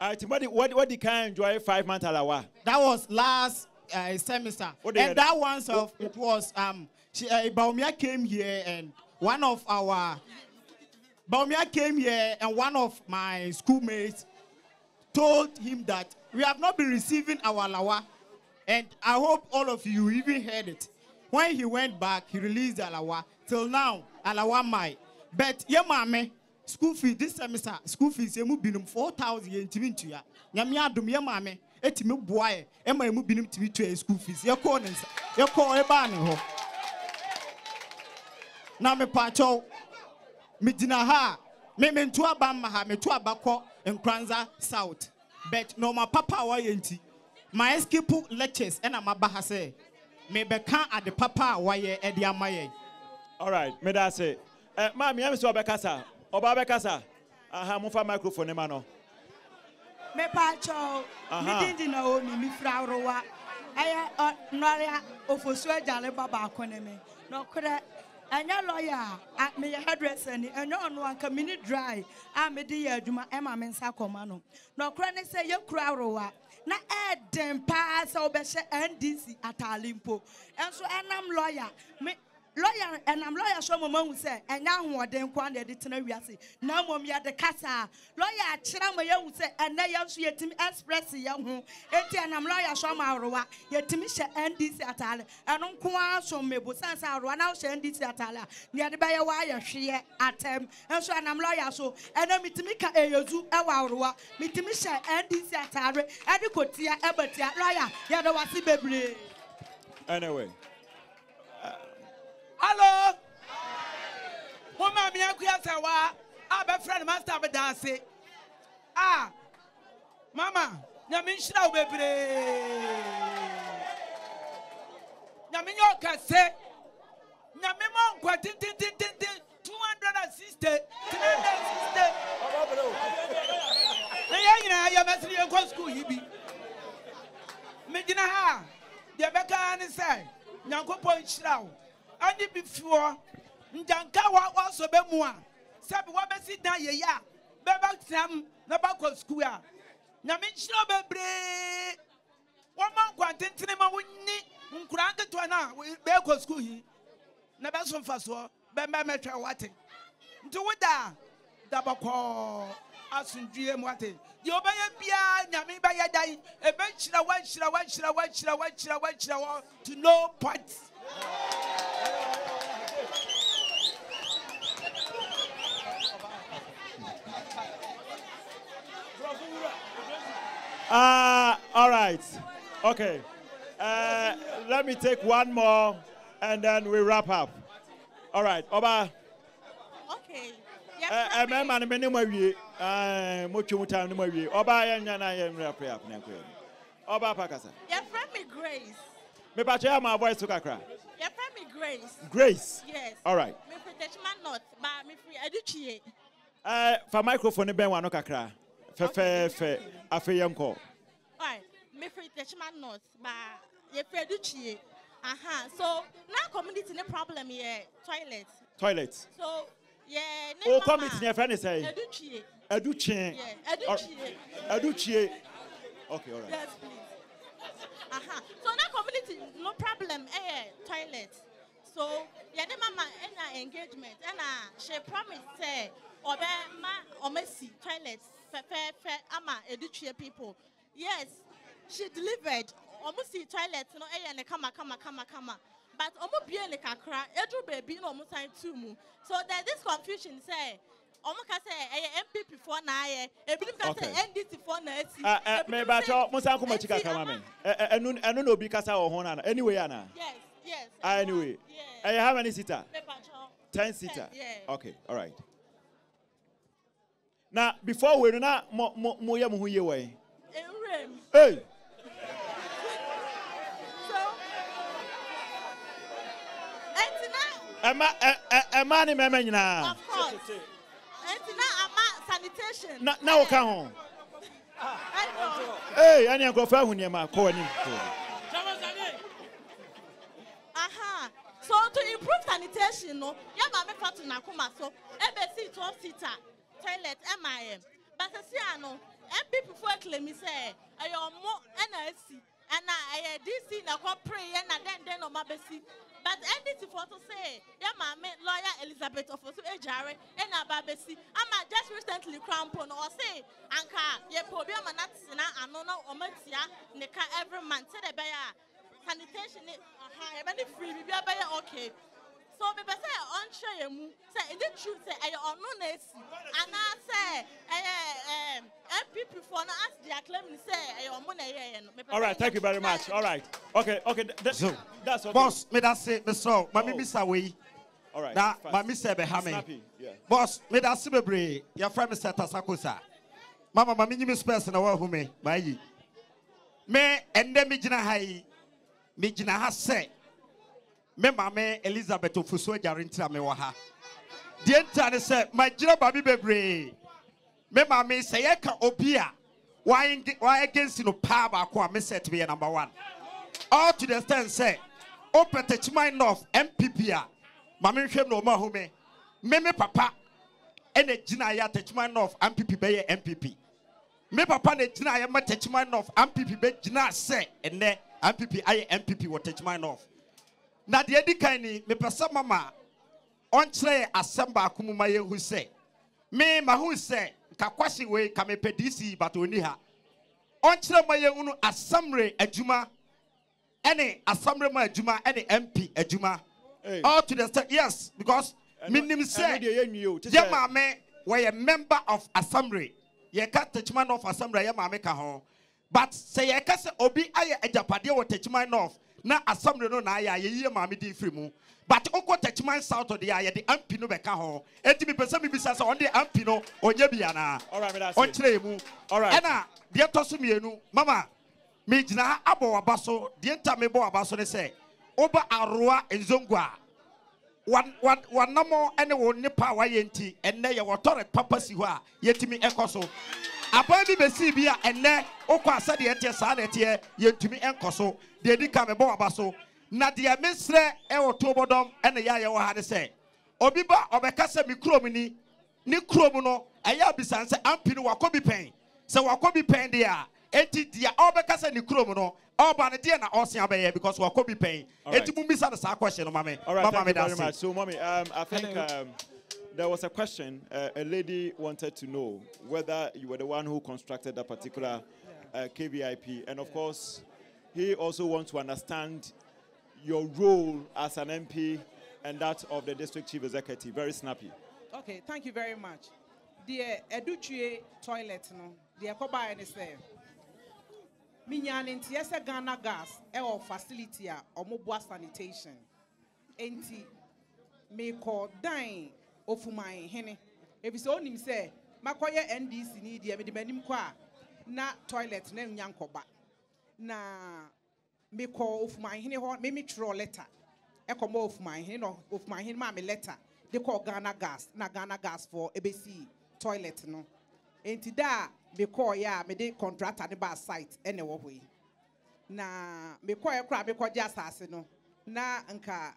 Uh, what what the kind enjoy five months alawa? That was last uh, semester, and had? That once of it was um she, uh, Baumia came here, and one of our Baumia came here, and one of my schoolmates told him that we have not been receiving our alawa, and I hope all of you even heard it. When he went back, he released the alawa. Till now, alawa mai. But yeah, mame. School fee this semester, school fees emu binum four thousand yen timi tuya. Nyami adum ye mame etimi boye ema emu binum timi tuya school fees. Ye ko nsa, ye ko eba ne ho. Na me pacho me dina ha me me ntua ba ma ha me tua ba kɔ Nkranza South. But no my papa wa yenti. My skip lectures and ama ba ha se me be kan ade papa wa ye e de amaye. All right, me da say. Eh ma me am so be kasa. Oba Bekasa, aha, mufa microphone mano. Me pacho, me didn't know me fraroa. I Noria Ofosu-Agyare Baba Koneme. No credit, and your lawyer at me hairdresser and your one community dry. I'm a dear Juma Emma Mensacomano. No credit say your crowroa. Na Edem pass over N D C at Alimpo. And so I'm lawyer. Lawyer and I'm lawyer show mom say and now who are then quanded it no we are say now mom ya the casa lawyer chira me you say and now you see team express ya ho eti and I'm lawyer show ma rowa ya team she N D C atale and nko aso mebo sense rowa now she N D C atale na de ba ya wa ya hwe atem and so and I'm lawyer so and na mitimi ka eyozu e wa rowa mitimi she N D C atare edi kotia ebetia lawyer ya do wasi bebre anyway. Hello. Woman, me and Kuya Sawa, I be friend master be dancing. Ah, Mama, na me nshira obebre. Na me nyo kase. Na me mo nkwa tin tin tin tin tin two hundred sixty, three hundred sixty. Na ya nyina ya masiri enko school yibi. Me gina ha, de be ka ni sai. Nyankopon nshira wo. Ani before ndanka wa waso be mu a sabi wa be si dan ye ya be back sam na back school a na me chiro bebre wo man kwantentene ma wonni nkura nketo na be ko school yi na be so mfaso be ma metwa wate nti woda da bakọ asundue mu ate ye obeye bia na me ba ye dan e be chira wa chira wa chira wa chira wa chira wa chira wa to no point. Uh, all right. Okay. Uh, let me take one more and then we wrap up. All right, Oba. Okay. Uh, I'm a man of you. I'm much more time. Oba, and I am happy. Oba Pakasa. Your friend me, Grace. Me pacha my voice to Kakra. Your friend me, Grace. Grace. Yes. All right. Me for Techiman North, but me free Educhie. Uh, for microphone, Ben Wano Kakra. Fefe, fe, Afeyam call. All right. Me free Techiman North, but you free Educhie. Aha. So now community no problem here. Toilet. Toilet. So. Yeah, oh, come it's near friend say. Educhie. Educhie. Yeah, Educhie. Educhie. Okay, all right. Yes, please. Aha. So now community no problem. Eh, toilet. So yeah, the mama and engagement and she promised say or ma or mercy toilets fair fair ama Educhie people. Yes, she delivered. Almost see toilets no eh and kama kama kama kama. But almost be like a cry, every baby no more time to move. So there's this confusion, say, almost can say M P P for nine, everything can say N D C for nine. Ah, me ba cho, musa kuma chika kama me. Eh, enu enu no bikasa ohona. Anyway, ana. Yes, yes. Ah, anyway. Eh, how many seater? Ten seater. Okay, all right. Now before we na mo mo mo ya mo huye way. Hey. Emma, Emma, ni meme nyina. Of course. Enti na ama sanitation. Na na oka ho. Eh, ani akofa hu ni ma ko ani. Aha. So to improve sanitation no, ya ma me fatu na kuma so, e be see twelve seater toilet M I M. But see ano, e people for claim say, ayo mo N I C, ana ayo D C na ko pray na den den no ma be see. But N D C for to say, yeah, my lawyer Elizabeth Ofosu-Agyare, and Ababesi, I'm just recently crampon or say, Anka, your problem and not Sina, and no, or Metia, Neka every month, said a bayer. Sanitation is a free, we are bayer, okay. So, we say, on share, say, is it true, say, I am no nest, and I say, eh, M P P for not ask their claim, say, I am money. All right, thank you very much. All right. Okay, okay. That's so, that's okay. Boss, me that say me so. My me miss away. All right. That my miss be hammy. Boss, me that say bebre. Your friend me set asakosa. Mama, my me miss person away from me. My ye. Me ende me jina hai. Me jina ha se. Me mama Elizabeth Ofosu-Agyare ntra me waha. The entire say my jina baby bebre. Me mama say e ka obia. Why why against no power ko me set be number one. All to the stand say, open Techiman North M P P. Mammy came no more home. Meme papa and a Jinaya Techiman North M P P Bay M P P. Me papa and a Jinaya Techiman North M P P Bay Jina say, and then M P P I M P P will Techiman North. Now the Edikani, me passa mama on tray assemble Kumaye who say, me Mahu say, Kakwashi way, Kamepe D C, but Uniha. On tray Maye Unu assembly a Juma. Any assembly Juma, any M P a Juma. All to the state, yes, because minimum say, yeah, mame, we're a member of assembly. You can't touch man of assembly, yeah, mame, kaho. But say, I can't say, Obi, I a Japadia or touch man off. Now, assembly no, I, yeah, mammy, di frimu. But Uncle touch man south of the eye, the M P no becaho. Eighty percent of us on the M P no, or Yabiana. All right, on Trebu. All right, Anna, dear Tosumienu, Mama. Mijna abo abaso dienta mebo abaso ne se oba arua enzongwa wan wan wanamo ene woni pa wayenti ene ye wotore papa si ho a yetimi ekoso aban bi besi bia ene okwa asade etie sa na etie yentumi enkoso de dika mebo abaso na de mesre e Tuobodom ene ya ye wo ha de se obi ba obekasa mikrom ni ni krom no eya bisanse ampi no wakobi pen se wakobi pen de a Eti dia obekasa ni krom no oba ne dia na osia be because we ko bi pen eti mu bisa the question mama mama me very much. So mommy um I think um, there was a question uh, a lady wanted to know whether you were the one who constructed that particular uh, K V I P, and of course he also wants to understand your role as an M P and that of the district chief executive. Very snappy. Okay, thank you very much. The Educhie toilet no the Akoba is there. Minyan enti yese Ghana gas e o facility a omo boa sanitation enti me call dying of my henny. If it's only say, Makoya N D C need the medium qua, na toilet, name Yankoba. Na me call of my henny horn, me throw letter. Echo of my hen of my hen, mammy letter. They call Ghana gas, na Ghana gas for A B C toilet. No, ain't it that? Me call ya, me de contract at the bar site anyway. way. Na me call a crab, me call just as no. Na anka.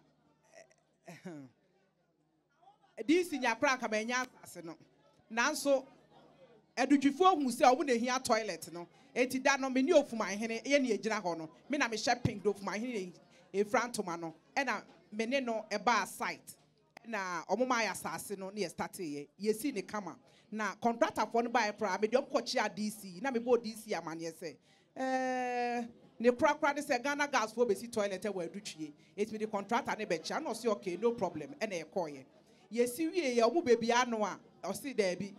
This in your prank, I mean, yes, no. Now, so a dutiful who said I wouldn't hear toilet, no. It did not mean you for my henny, any general, mean I'm a shopping do for my henny, a frantomano, and I meneno a bar site. Na Omumaya Sassino near Staty, ye see the camera. Now, contractor for by a prime, don't coach ya D C, now me both D C, a man, yes, say. Eh, the procurator said Ghana gas for busy toilet where Duchy. It's with the contractor and a bet, I know, see, okay, no problem, and a coy. Yes, you will be Anoa, or see Debbie,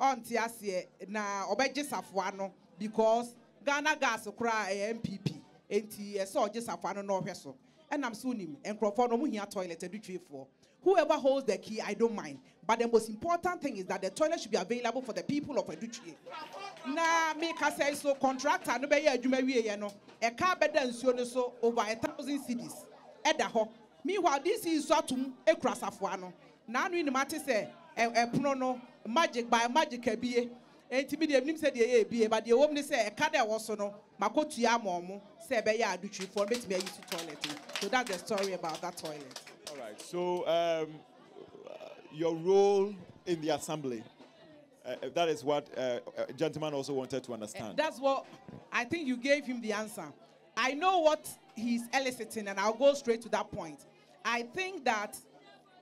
Auntie Asia, now, or by just Afwano, because Ghana gas cry a M P P, and T S saw just Afwano no vessel. And I'm soon him and Crawford no here toilet and do three four. Whoever holds the key, I don't mind. But the most important thing is that the toilet should be available for the people of Educhi. Now, make us say so, contractor, no better, you may be a no. A car better than so over a thousand cities. Edaho. Meanwhile, this is Satum, a cross of one. Now, in the matter, say, a prono, magic by magic, a B A. And to be the name said the A B A, but the woman said, a cadder was no, Makotia Momo, said, Beya Duchi, for me to be used to toilet. So that's the story about that toilet. All right, so um, your role in the assembly, uh, that is what uh, a gentleman also wanted to understand. And that's what, I think you gave him the answer. I know what he's eliciting, and I'll go straight to that point. I think that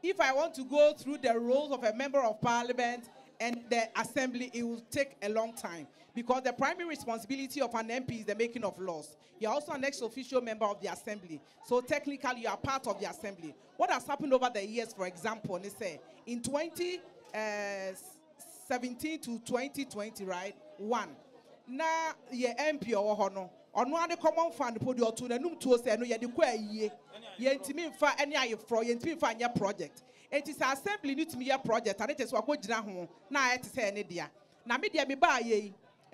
if I want to go through the roles of a member of parliament and the assembly, it will take a long time, because the primary responsibility of an M P is the making of laws. You're also an ex-official member of the assembly, so technically you are part of the assembly. What has happened over the years, for example, they say in twenty seventeen to twenty twenty, right? One, now your M P or no, or no other common fund put your two and to say no, you're the queer year, you're intimate for any other project. It is an assembly new to me project, and it is what goes down. Now I have to say an idea. Now, media me buy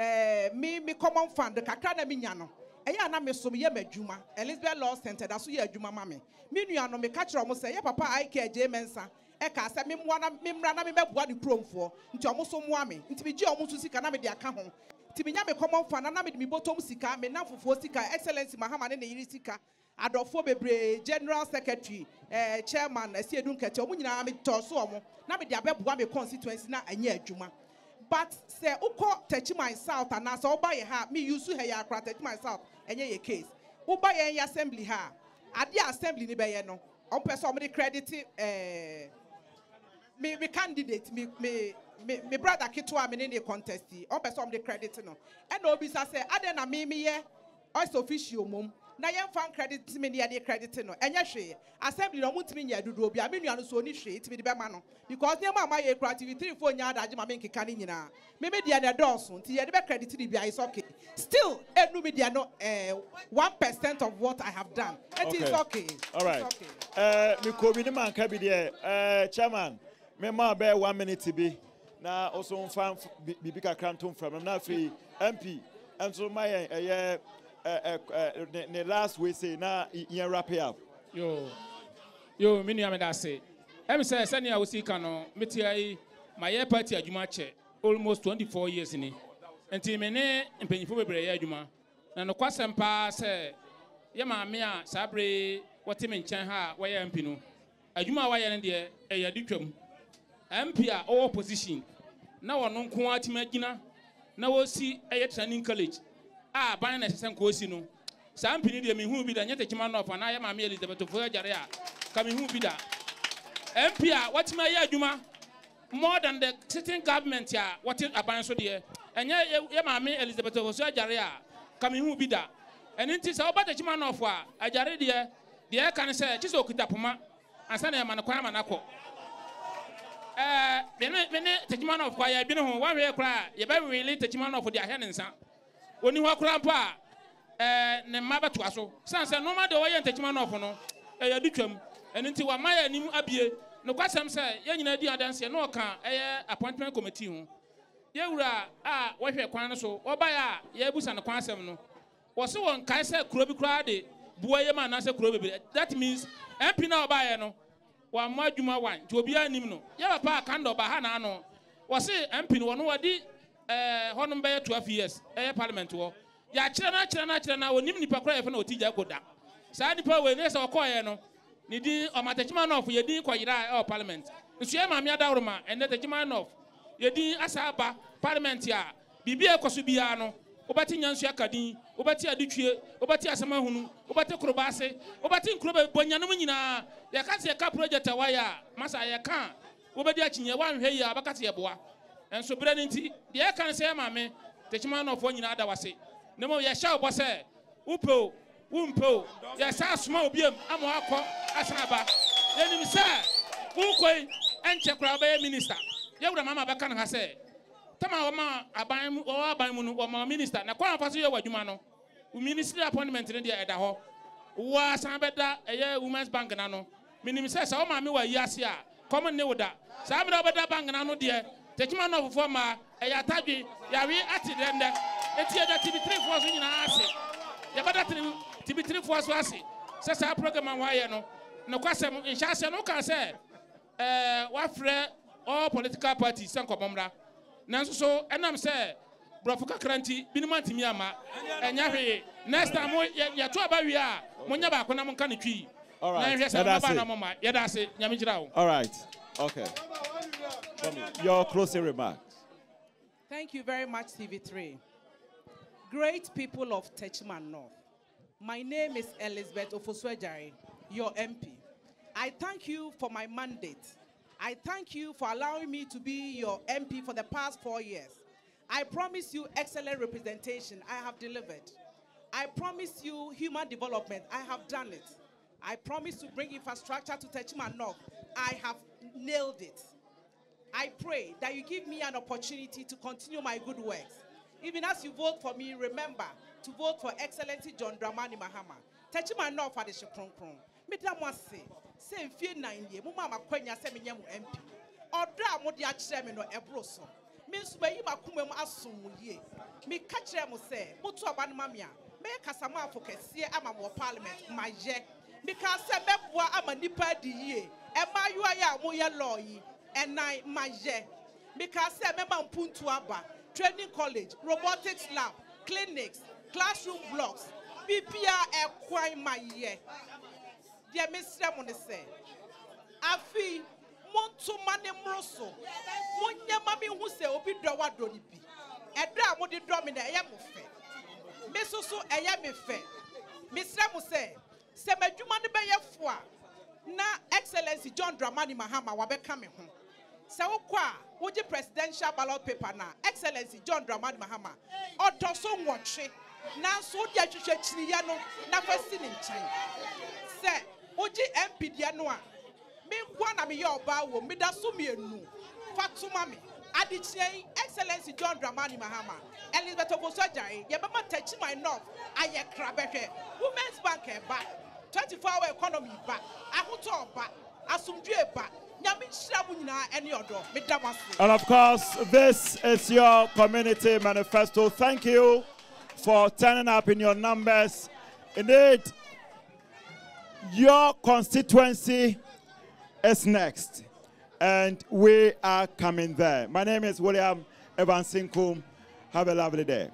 a me me common fund, the Kakana Mignano. I am a Sumia Juma, Elizabeth Law Center, that's where Juma Mammy. Miniano me catch almost say, Papa, I care, J. Mensa, Eka, send me one of me ran me what you chrome for, into almost some woman, into me almost to see Canada come home. Timiam common fund, and I made me bottom sicker, me now for four sicker, Excellency Mahama and the Sika. Adolfo Bebre, General Secretary, eh, Chairman, I see a dunketty, Munina, me Torso, Nami Diabab, constituency, na and yet Juma. But say, Uko, touch myself, and as all by a hat, me used to hear crack myself, and ye case. Who by any assembly ha? At the assembly, Nibayano, on personally credit, eh, me candidate, me, me. Me brother Kitwa, me in the contest, on personally credit, no. And Obisa say, I don't know me, yeah, as official mum. Na yam fan credit to me near the credit no. And yes, assembly no won't mean ya do be a million so ni shade to be the bamano. Because near my creativity three four yard ajimamink canina. Maybe the other door soon, the other credit to the B I is okay. Still, and no media no one percent of what I have done. It is okay. All right. Uh Mikobi man can be there. Uh chairman, me ma bear one minute to be. Now also fan bibika crantum from now free M P. And so my uh Uh, uh, uh, ne, ne last we say now you wrap it up. Yo, yo, mini ameda say. I'm saying Sanya Usikano, Metiai, my party at Jumache, almost twenty-four years in it. And Timene and Penifube Brejuma. And the question pass, Yama Mia, Sabre, what Tim in Chanha, where I'm Pino. A Juma wire and the Ayadicum. Ampia, all position. Now a non quantity magina. Now we'll see a training college. Ah, buying a second cosino. Some people who be the Techiman North and I am a mere Elizabeth Ofosu-Agyare. Coming who be that? M P R, what's my year, Juma? More than the sitting government here, what in abandoned here. And yeah, my mere Elizabeth Ofosu-Agyare. Coming who be that? And it is all about the Techiman North. I jarred here. The air can say, Chiso Kitapuma, and Sunday Manaquamanako. Eh, the Techiman North, why I've been home one way cry. You better relate the Techiman North for their hands. When you walk around, eh, ne maba to aso. Sansa no matter where you take man off, no, eh, you do them. And until my name abye, No kwasam say ye nyina di adanse no ka eh appointment committee hu. Ye wura a wo hwe kwan so wo ba ya ye busa no kwasam no. Wo se won kai say kuro bi kura de Boyem anase kuro bebe. That means M P na oba ye no wo amadwuma wan ti obi anim no. Ye ba pa kan do ba ha na no. Wo se M P no wo di eh honum be twelve years eh parliament wo. Ya kire na kire na kire na onim nipa kura ye fa na Otigyako da. Sa nipa we ne se okoye no. Nidi or Techiman North yedi kwayira or parliament. Nsuye maami adawroma ene Techiman North yedi asaba parliament ya bibi akoso bia no obati nyansu akadin obati adutwe obati asamahunu obati krobase obati nkroba bonyanum nyina ya kase ka project awaya masa ya kan obadi achinye wanhwe ya abakase yeboa enso brani nti de kan se maami Techiman North nyina adawase nemo ya sha obose upo umpo ya sa asuma obiem amo akọ asaba yenim se ukoi enchekra ba minister yewura mama ba kan ha se tema wo ma aban mu wo aban mu no ma minister na kwa afaso yewa dwuma no ministry appointment ne de eda ho wo asan beda eye women's bank na no minim se sa wo ma me wa yiase a common ne woda sa me beda bank na no de Techiman North fo ma eya tadwe yawe atidende etie da T V three fo so nyina ase yabada T V three fo so ase se sa program an wa ye no no kwasem nhyase no kan se eh wafre all political parties san kobomra nanso so enam se brofoka kranti binimantimi ama enya hwe next time ya to abawi a monya ba kona monka ne twi na hwese ba na mama ya dase nyame gira wo. All right, okay, your closing remarks. Thank you very much, T V three. Great people of Techiman North, my name is Elizabeth Ofosu-Agyare, your M P. I thank you for my mandate. I thank you for allowing me to be your M P for the past four years. I promise you excellent representation. I have delivered. I promise you human development. I have done it. I promise to bring infrastructure to Techiman North. I have nailed it. I pray that you give me an opportunity to continue my good works. Even as you vote for me, remember to vote for Excellency John Dramani Mahama. Techiman North for the Shikron Kron. Midam was say, same fear nine year, Mumma Quenya Seminum M P. Or Dram would ya chairman or Ebroso. Miss Wayma Kumem Asum ye. Me catch them say, Mutua Ban Mamia. Make us a man for Cassia Amamo Parliament, my jack. Because Sebebwa Amanipa de ye. And my Uaya Moya Loy. And I, my jack. Because Sebebam Puntuaba. Training college, robotics lab, clinics, classroom blocks, B P R equine my year. Dear Mister Monese, Afi, Montu Manemroso, Monya Mami Huse, Obidawa Donipi, Edra Modi Domina Yamufe, Messoso Ayamefe, Mister Mose, Semajumani Bayafwa, Na Excellency John Dramani Mahama Wabe coming home. Sao kwa woje presidential ballot paper na Excellency John Dramani Mahama odoso nwotwe na so dia twetwetiri ya no na kwasi ni nchai se woje M P dia no a me kwa na me ye oba wo me da so me enu fatuma me adichie Excellency John Dramani Mahama Elizabeth Ofosu-Agyare ye be ma Techiman North aye krabehwe women's bank e ba twenty-four hour economy ba ahoto ba asumdwe ba. And of course, this is your Community Manifesto. Thank you for turning up in your numbers. Indeed, your constituency is next, and we are coming there. My name is William Evansinkum. Have a lovely day.